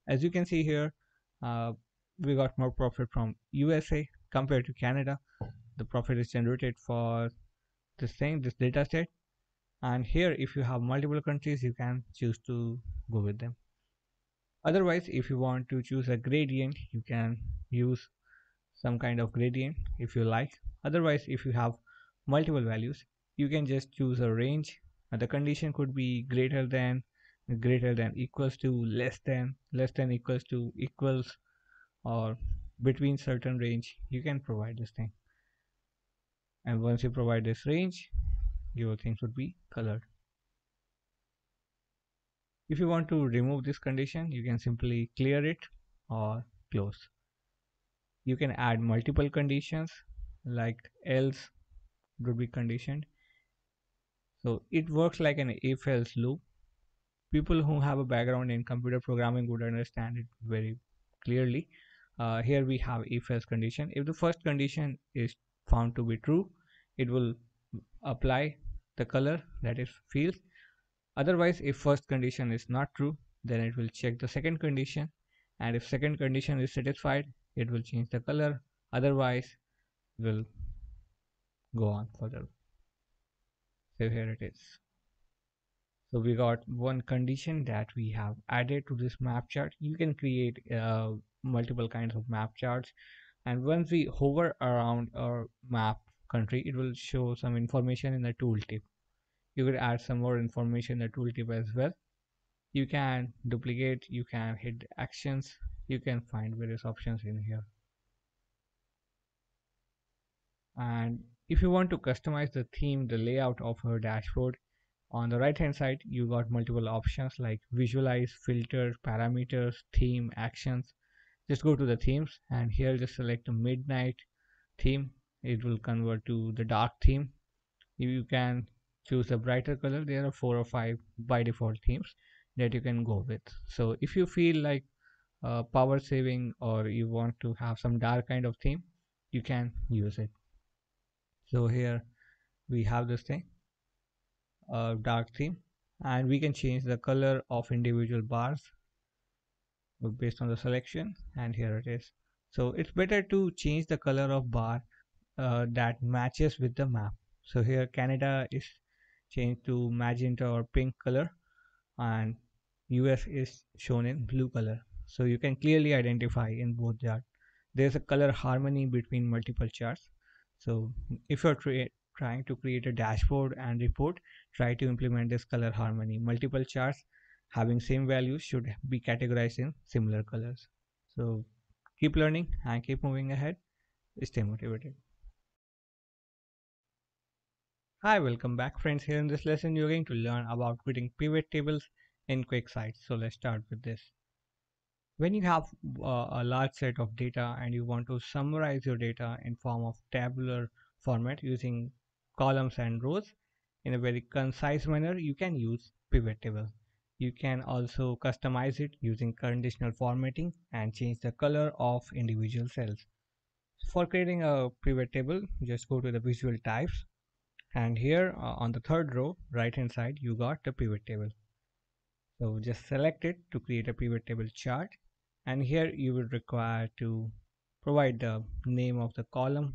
as you can see here, we got more profit from USA compared to Canada. The profit is generated for this thing, this data set. And here if you have multiple countries, you can choose to go with them. Otherwise, if you want to choose a gradient, you can use some kind of gradient if you like. Otherwise, if you have multiple values, you can just choose a range. The condition could be greater than equals to, less than equals to, equals, or between certain range. You can provide this thing, and once you provide this range, your things would be colored. If you want to remove this condition, you can simply clear it or close. You can add multiple conditions like else would be conditioned. So it works like an if-else loop. People who have a background in computer programming would understand it very clearly. Here we have if-else condition. If the first condition is found to be true, it will apply the color that is field. Otherwise, if first condition is not true, then it will check the second condition, and if second condition is satisfied, it will change the color. Otherwise, it will go on further. So here it is. So we got one condition that we have added to this map chart. You can create multiple kinds of map charts, and once we hover around our map country, it will show some information in the tooltip. You could add some more information in the tooltip as well. You can duplicate, you can hit actions, you can find various options in here. And if you want to customize the theme, the layout of your dashboard, on the right hand side you got multiple options like visualize, filter, parameters, theme, actions. Just go to the themes, and here just select a midnight theme. It will convert to the dark theme. You can choose a brighter color. There are 4 or 5 by default themes that you can go with. So if you feel like power saving, or you want to have some dark kind of theme, you can use it. So here we have this thing, dark theme, and we can change the color of individual bars based on the selection, and here it is. So it's better to change the color of bar that matches with the map. So here Canada is changed to magenta or pink color, and US is shown in blue color. So you can clearly identify in both charts. There's a color harmony between multiple charts. So if you're trying to create a dashboard and report, try to implement this color harmony. Multiple charts having same values should be categorized in similar colors. So keep learning and keep moving ahead. Stay motivated. Hi, welcome back friends. Here in this lesson you're going to learn about creating pivot tables in QuickSight. So let's start with this. When you have a large set of data and you want to summarize your data in form of tabular format using columns and rows in a very concise manner, you can use pivot table. You can also customize it using conditional formatting and change the color of individual cells. For creating a pivot table, just go to the visual types, and here on the third row right hand side you got the pivot table. So just select it to create a pivot table chart. and here you will require to provide the name of the column,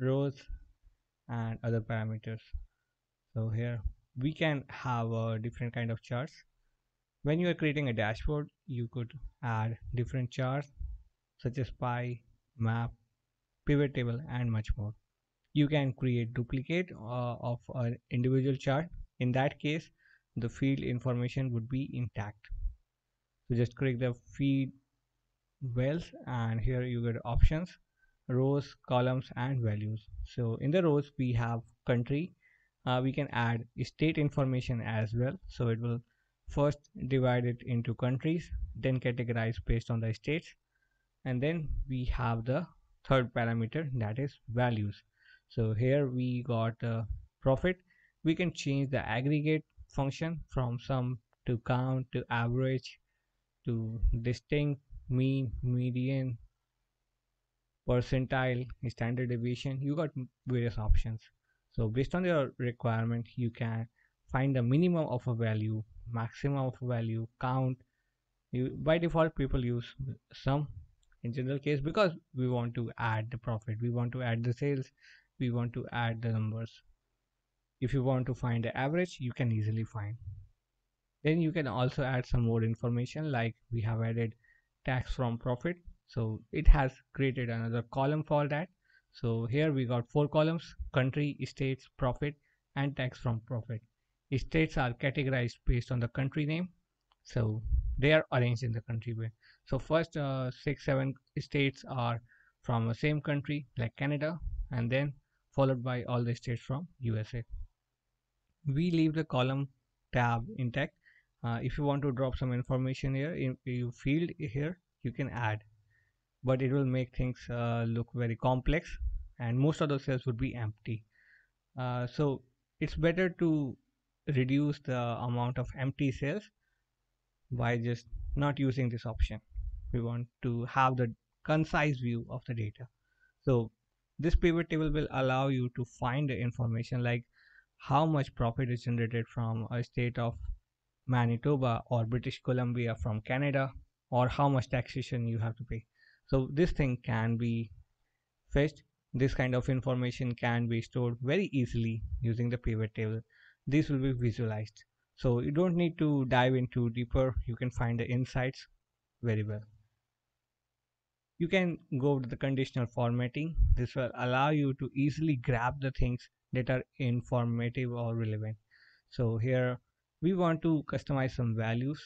rows and other parameters. So here we can have a different kind of charts. When you are creating a dashboard, you could add different charts such as pie, map, pivot table and much more. You can create duplicate of an individual chart. In that case, the field information would be intact. So just click the field wells and here you get options, rows, columns and values. So in the rows we have country. We can add state information as well. So it will first divide it into countries, then categorize based on the states, and then we have the third parameter, that is values. So here we got profit. We can change the aggregate function from sum to count to average to distinct, mean, median, percentile, standard deviation. You got various options. So based on your requirement, you can find the minimum of a value, maximum of a value, count. By default people use sum in general case because we want to add the profit, we want to add the sales, we want to add the numbers. If you want to find the average, you can easily find. Then you can also add some more information, like we have added tax from profit, so it has created another column for that. So here we got four columns: country, states, profit and tax from profit. States are categorized based on the country name, so they are arranged in the country way. So first 6-7 states are from the same country like Canada, and then followed by all the states from USA. We leave the column tab intact. If you want to drop some information here in your field here, you can add, but it will make things look very complex and most of the cells would be empty. So it's better to reduce the amount of empty cells by just not using this option. We want to have the concise view of the data. So this pivot table will allow you to find the information like how much profit is generated from a state of Manitoba or British Columbia from Canada, or how much taxation you have to pay. So this thing can be fetched. This kind of information can be stored very easily using the pivot table. This will be visualized. So you don't need to dive into deeper. You can find the insights very well. You can go to the conditional formatting. This will allow you to easily grab the things that are informative or relevant. So here we want to customize some values,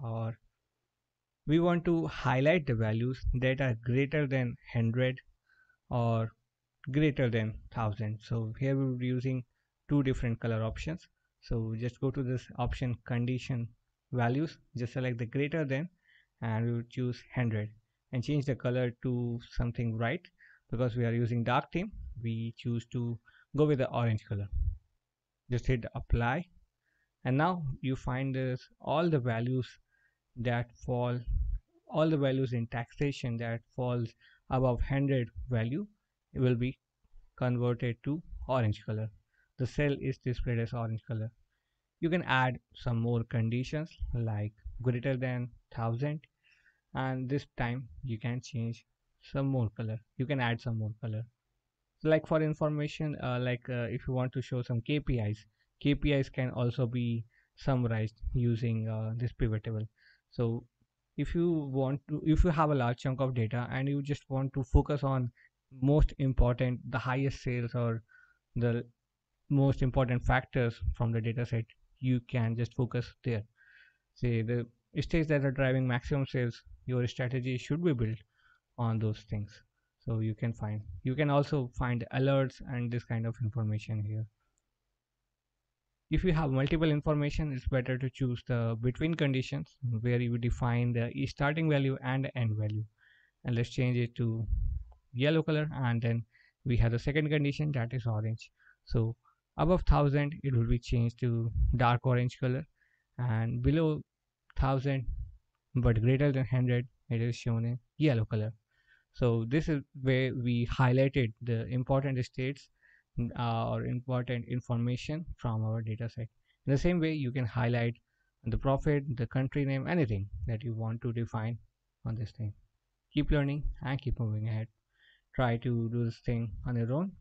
or we want to highlight the values that are greater than 100 or greater than 1000. So here we'll be using two different color options. So just go to this option, condition values, just select the greater than and we will choose 100 and change the color to something bright. Because we are using dark theme, we choose to go with the orange color. Just hit apply and now you find this all the values that fall, all the values in taxation that falls above 100 value, it will be converted to orange color. The cell is displayed as orange color. You can add some more conditions like greater than 1000, and this time you can change some more color. You can add some more color. So like for information, if you want to show some KPIs, KPIs can also be summarized using this pivot table. So if you have a large chunk of data and you just want to focus on most important, the highest sales or the most important factors from the data set, you can just focus there. Say the states that are driving maximum sales, your strategy should be built on those things. So you can also find alerts and this kind of information here. If you have multiple information, it's better to choose the between conditions where you define the starting value and the end value. And let's change it to yellow color, and then we have the second condition, that is orange. So above 1000 it will be changed to dark orange color, and below 1000 but greater than 100 it is shown in yellow color. So this is where we highlighted the important states or important information from our data set. In the same way, you can highlight the profit, the country name, anything that you want to define on this thing. Keep learning and keep moving ahead. Try to do this thing on your own.